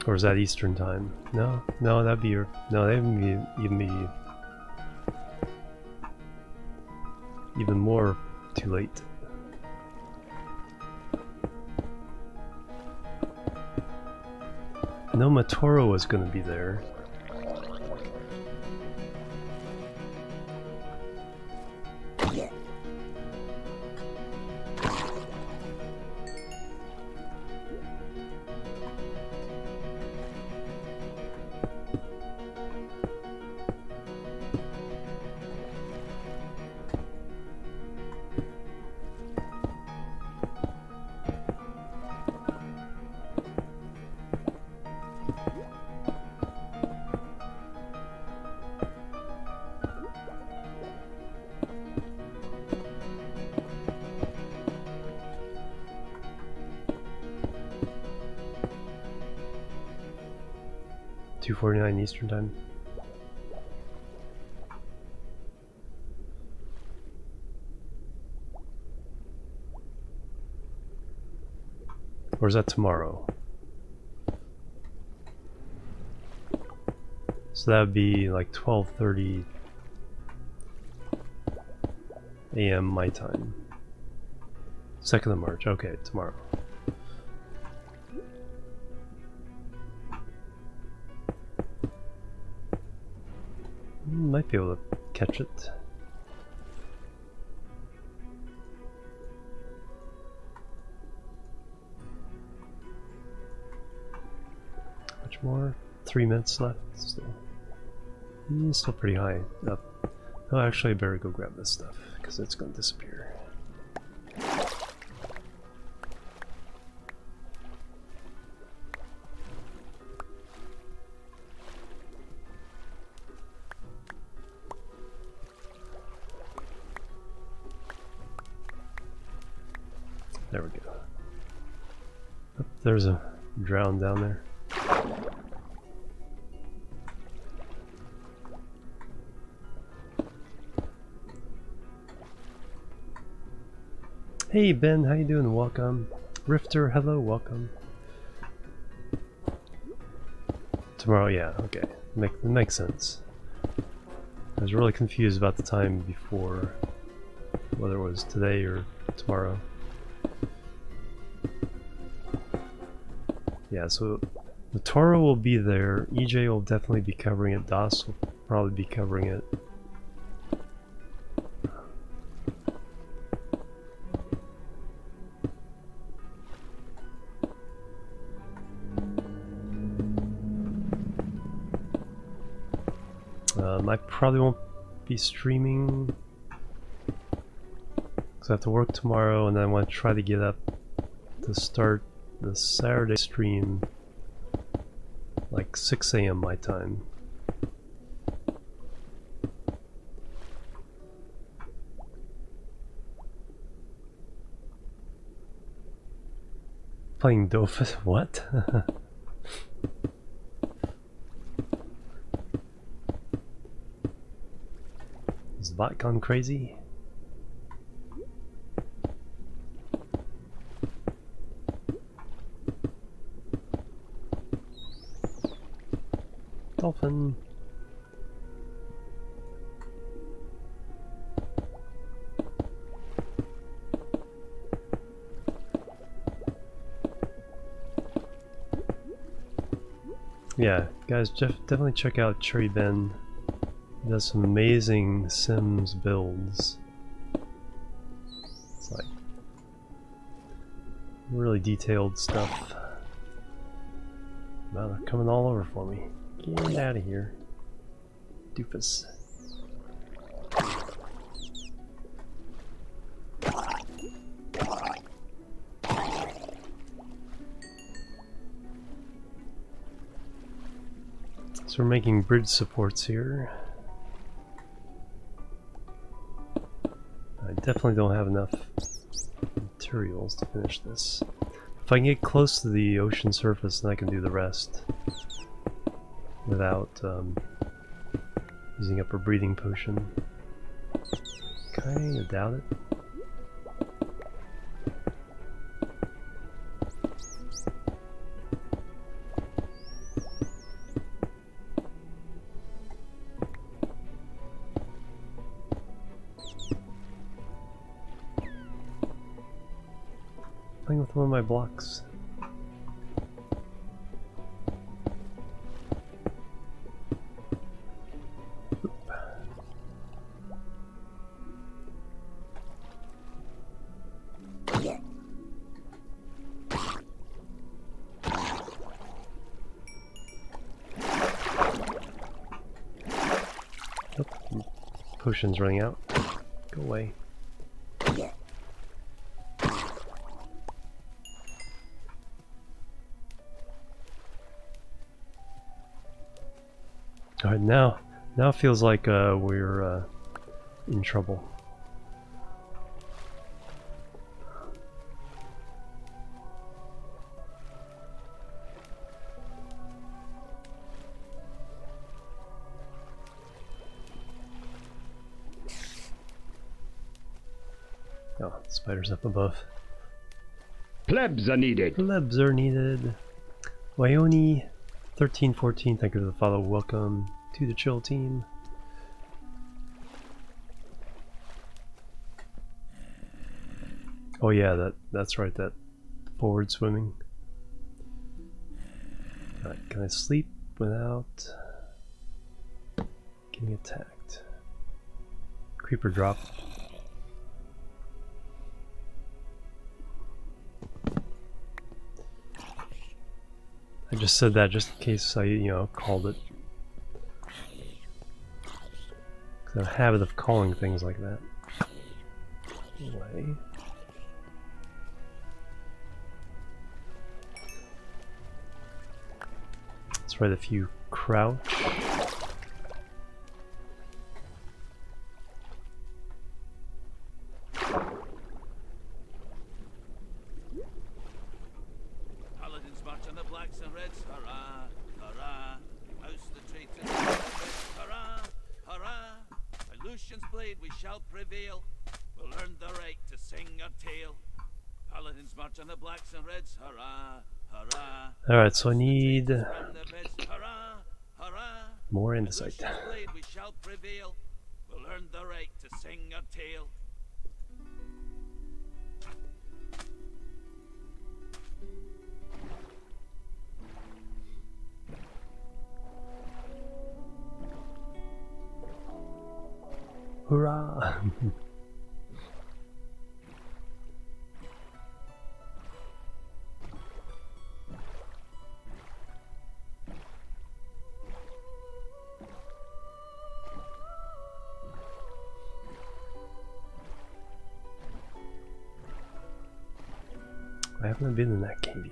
Or is that Eastern time? No, no, that'd be your. No, that would be even more too late. No, Matoro was going to be there. Eastern time. Or is that tomorrow? So that would be like 12:30 a.m. my time. 2nd of March. Okay, tomorrow. Might be able to catch it. Much more? 3 minutes left. Still pretty high up. No, actually, I better go grab this stuff because it's going to disappear. There we go. Oh, there's a drown down there. Hey Ben, how you doing? Welcome. Rifter, hello, welcome. Tomorrow, yeah, okay. Makes sense. I was really confused about the time before, whether it was today or tomorrow. Yeah, so Matoro will be there, EJ will definitely be covering it, Das will probably be covering it. I probably won't be streaming because I have to work tomorrow and I want to try to get up to start the Saturday stream like 6 a.m. my time. Playing Dofus? What? Is the bot gone crazy? Dolphin. Yeah, guys, definitely check out Cherry Ben. He does some amazing Sims builds. It's like really detailed stuff. Wow, they're coming all over for me. Get out of here, doofus. So we're making bridge supports here. definitely don't have enough materials to finish this. If I can get close to the ocean surface, then I can do the rest without using up a breathing potion. Kinda doubt it. Playing with one of my blocks. Potion's running out. Go away. Alright, now it feels like we're in trouble. Oh, spiders up above. Plebs are needed. Plebs are needed. Wyoni 1314, thank you for the follow. Welcome to the chill team. Oh yeah, that's right, that forward swimming. All right, can I sleep without getting attacked? Creeper drop. I just said that just in case I, called it. Because I have a habit of calling things like that. Anyway. That's right, if you crouch. Alright, so I need more andesite. Hurrah! I haven't been in that cave yet.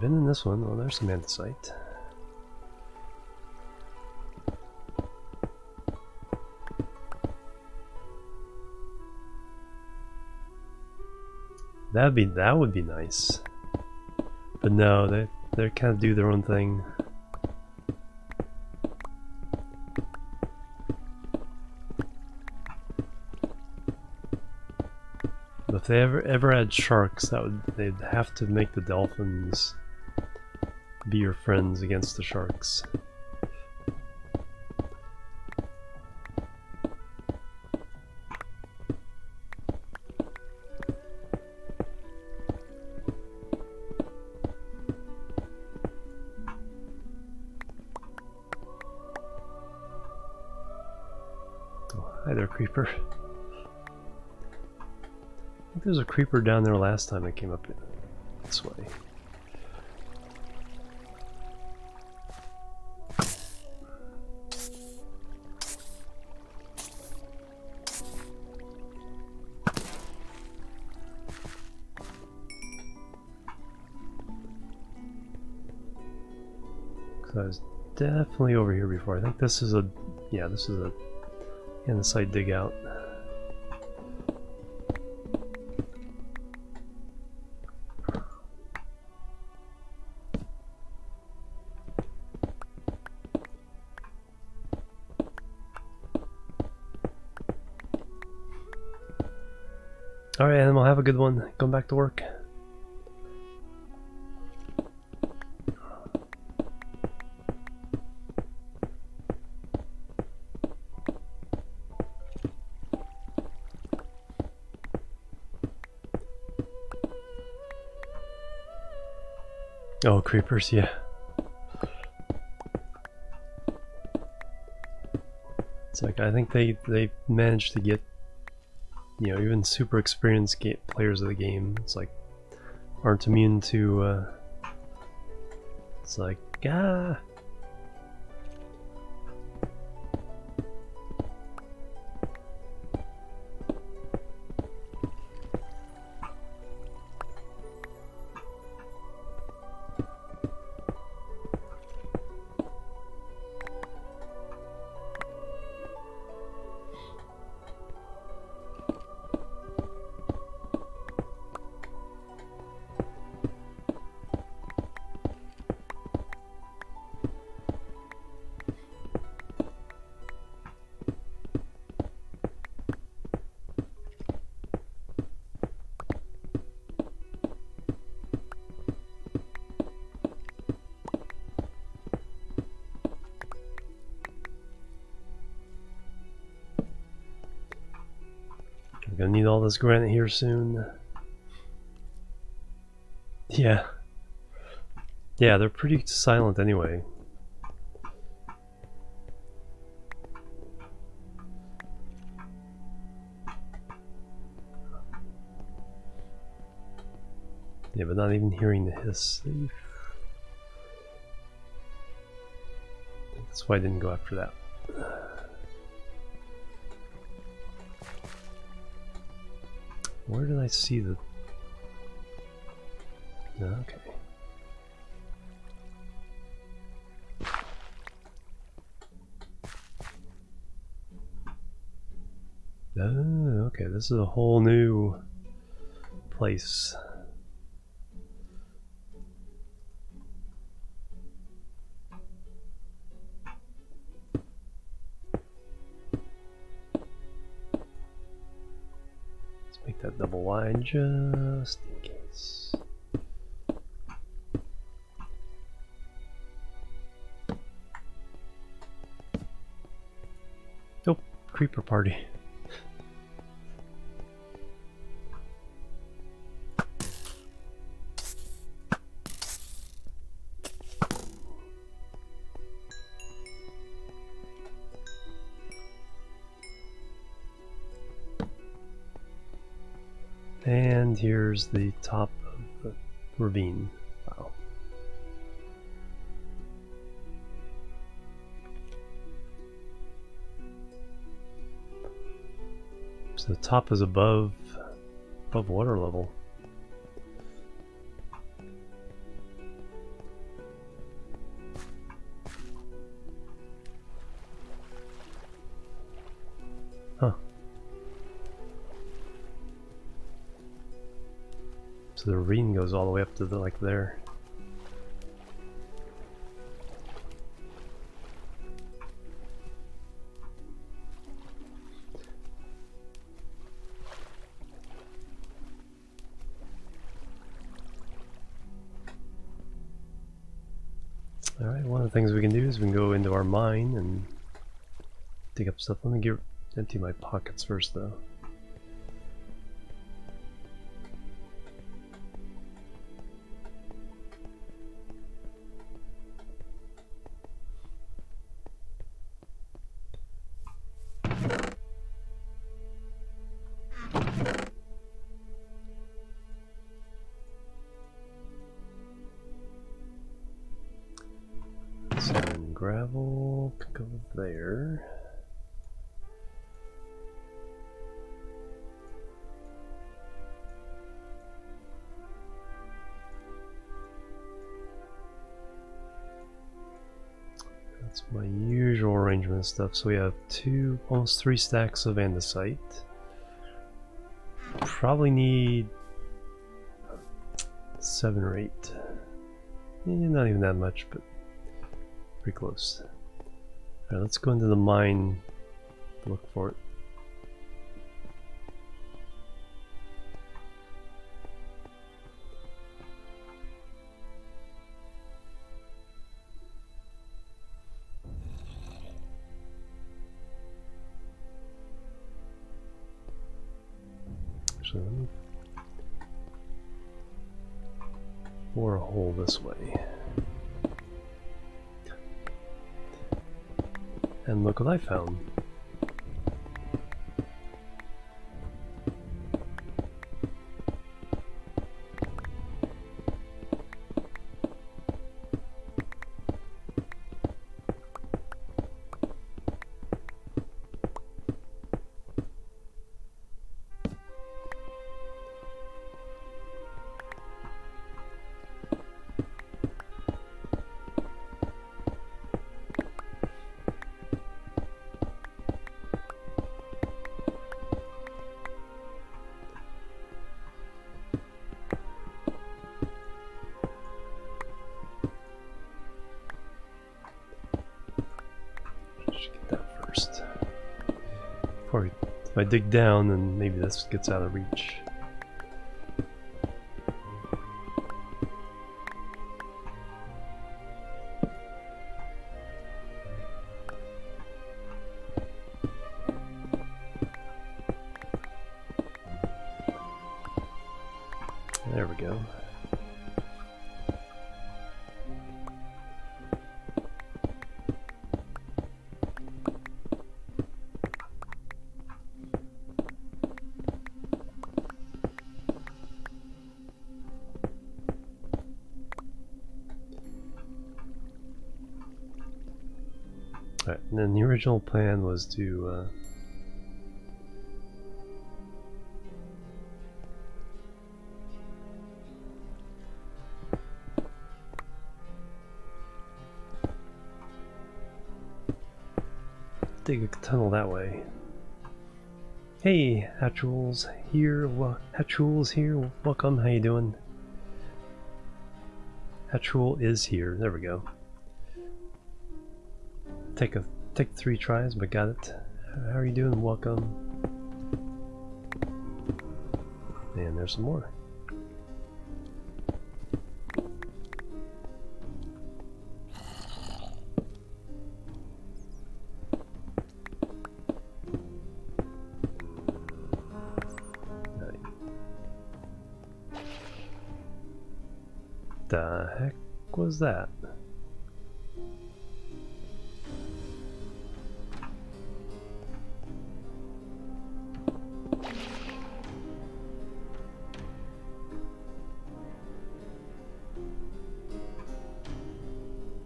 Been in this one. Oh, there's some andesite. That would be nice, but no, they kind of do their own thing. But if they ever had sharks, they'd have to make the dolphins be your friends against the sharks. Hi there, creeper. I think there was a creeper down there last time I came up this way. 'Cause I was definitely over here before. I think this is a, yeah, this is a inside dig out. Alright, and we'll have a good one. Going back to work. Oh, creepers, yeah. It's like, I think they managed to get, you know, even super experienced players of the game, it's like, aren't immune to, it's like, ah! Gonna need all this granite here soon. Yeah. Yeah, they're pretty silent anyway. Yeah, but not even hearing the hiss. I think that's why I didn't go after that. Where did I see the... No, okay. Oh, okay, this is a whole new place. That double line just in case. Nope, creeper party. And here's the top of the ravine. Wow. So the top is above water level. So the ravine goes all the way up to the, like, there. Alright, one of the things we can do is we can go into our mine and dig up stuff. Let me empty my pockets first though. Gravel could go there. That's my usual arrangement and stuff. So we have two, almost three stacks of andesite. Probably need 7 or 8. Yeah, not even that much, but pretty close. Alright, let's go into the mine to look for it. Or a hole this way. And look what I found. If I dig down, then maybe this gets out of reach. There we go. Alright, and then the original plan was to dig a tunnel that way. Hey, Hatchul's here, welcome, how you doing? Hatchul is here, there we go. Take 3 tries, but got it. How are you doing? Welcome. And there's some more. Right. The heck was that?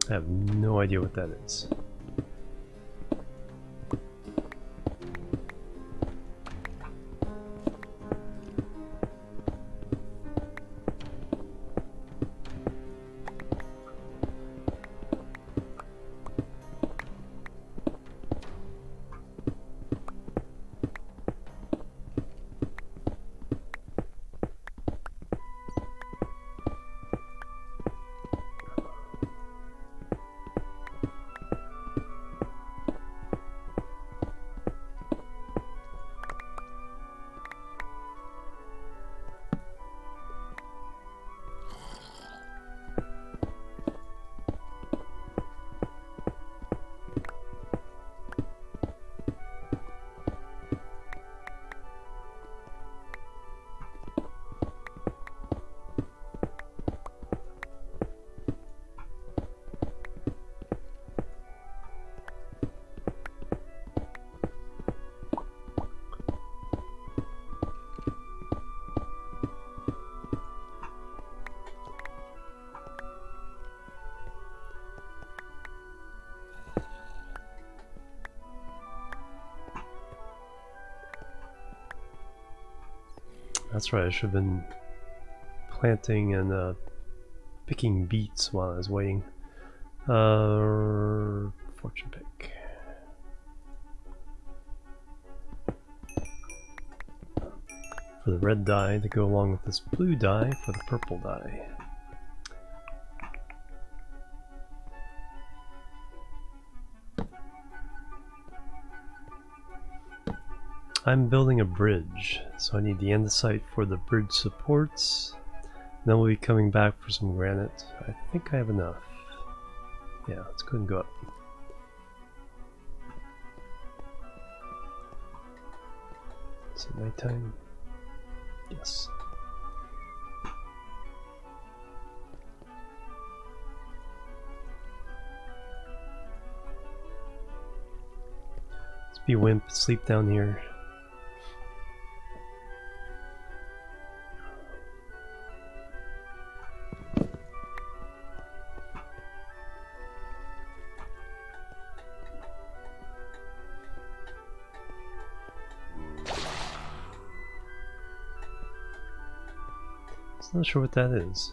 I have no idea what that is. That's right, I should have been planting and picking beets while I was waiting. fortune pick. For the red dye to go along with this blue dye for the purple dye. I'm building a bridge, so I need the andesite for the bridge supports. Then we'll be coming back for some granite. I think I have enough. Yeah, let's go ahead and go up. Is it nighttime? Yes. Let's be wimp, sleep down here. I'm not sure what that is. Is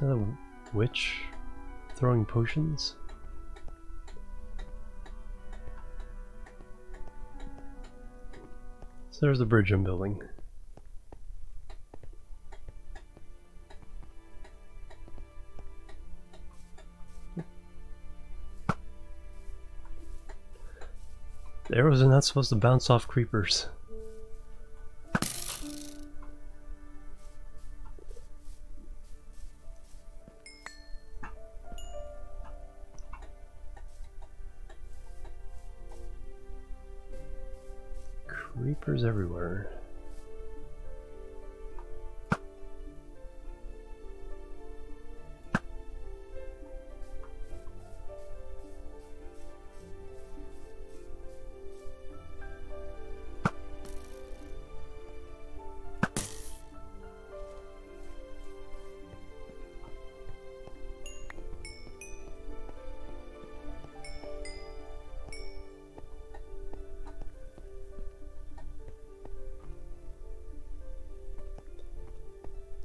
that a witch throwing potions? So there's the bridge I'm building. The arrows are not supposed to bounce off creepers. Creepers everywhere.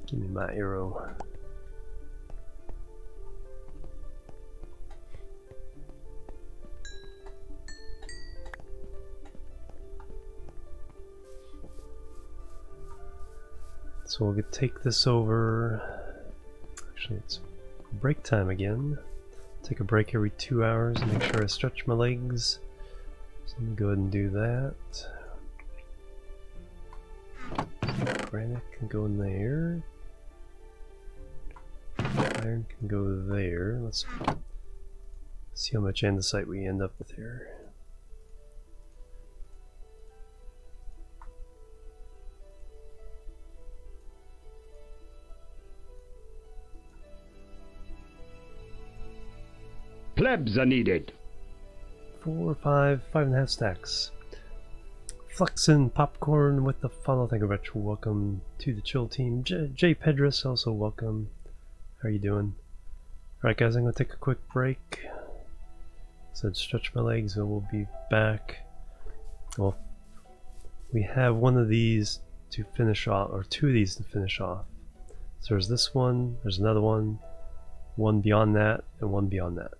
Give me my arrow. So we'll take this over. Actually, it's break time again. Take a break every 2 hours and make sure I stretch my legs. So I'm gonna go ahead and do that. Granite can go in there. Iron can go there. Let's see how much andesite we end up with here. Plebs are needed. 5 and a half stacks. Fluxin Popcorn with the follow. Thank you very much. Welcome to the chill team. Jay Pedris, also welcome. How are you doing? Alright guys, I'm going to take a quick break. So I'd stretch my legs and we'll be back. Well, we have one of these to finish off, or two of these to finish off. So there's this one, there's another one, one beyond that, and one beyond that.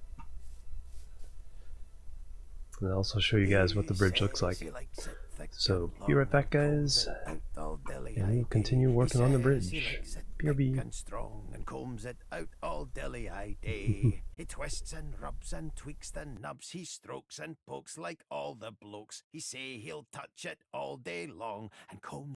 And I'll also show you guys what the bridge looks like. So be right back guys, and we'll continue working on the bridge. Big and strong and combs it out all dilly I day. He twists and rubs and tweaks the nubs, he strokes and pokes like all the blokes. He say he'll touch it all day long and combs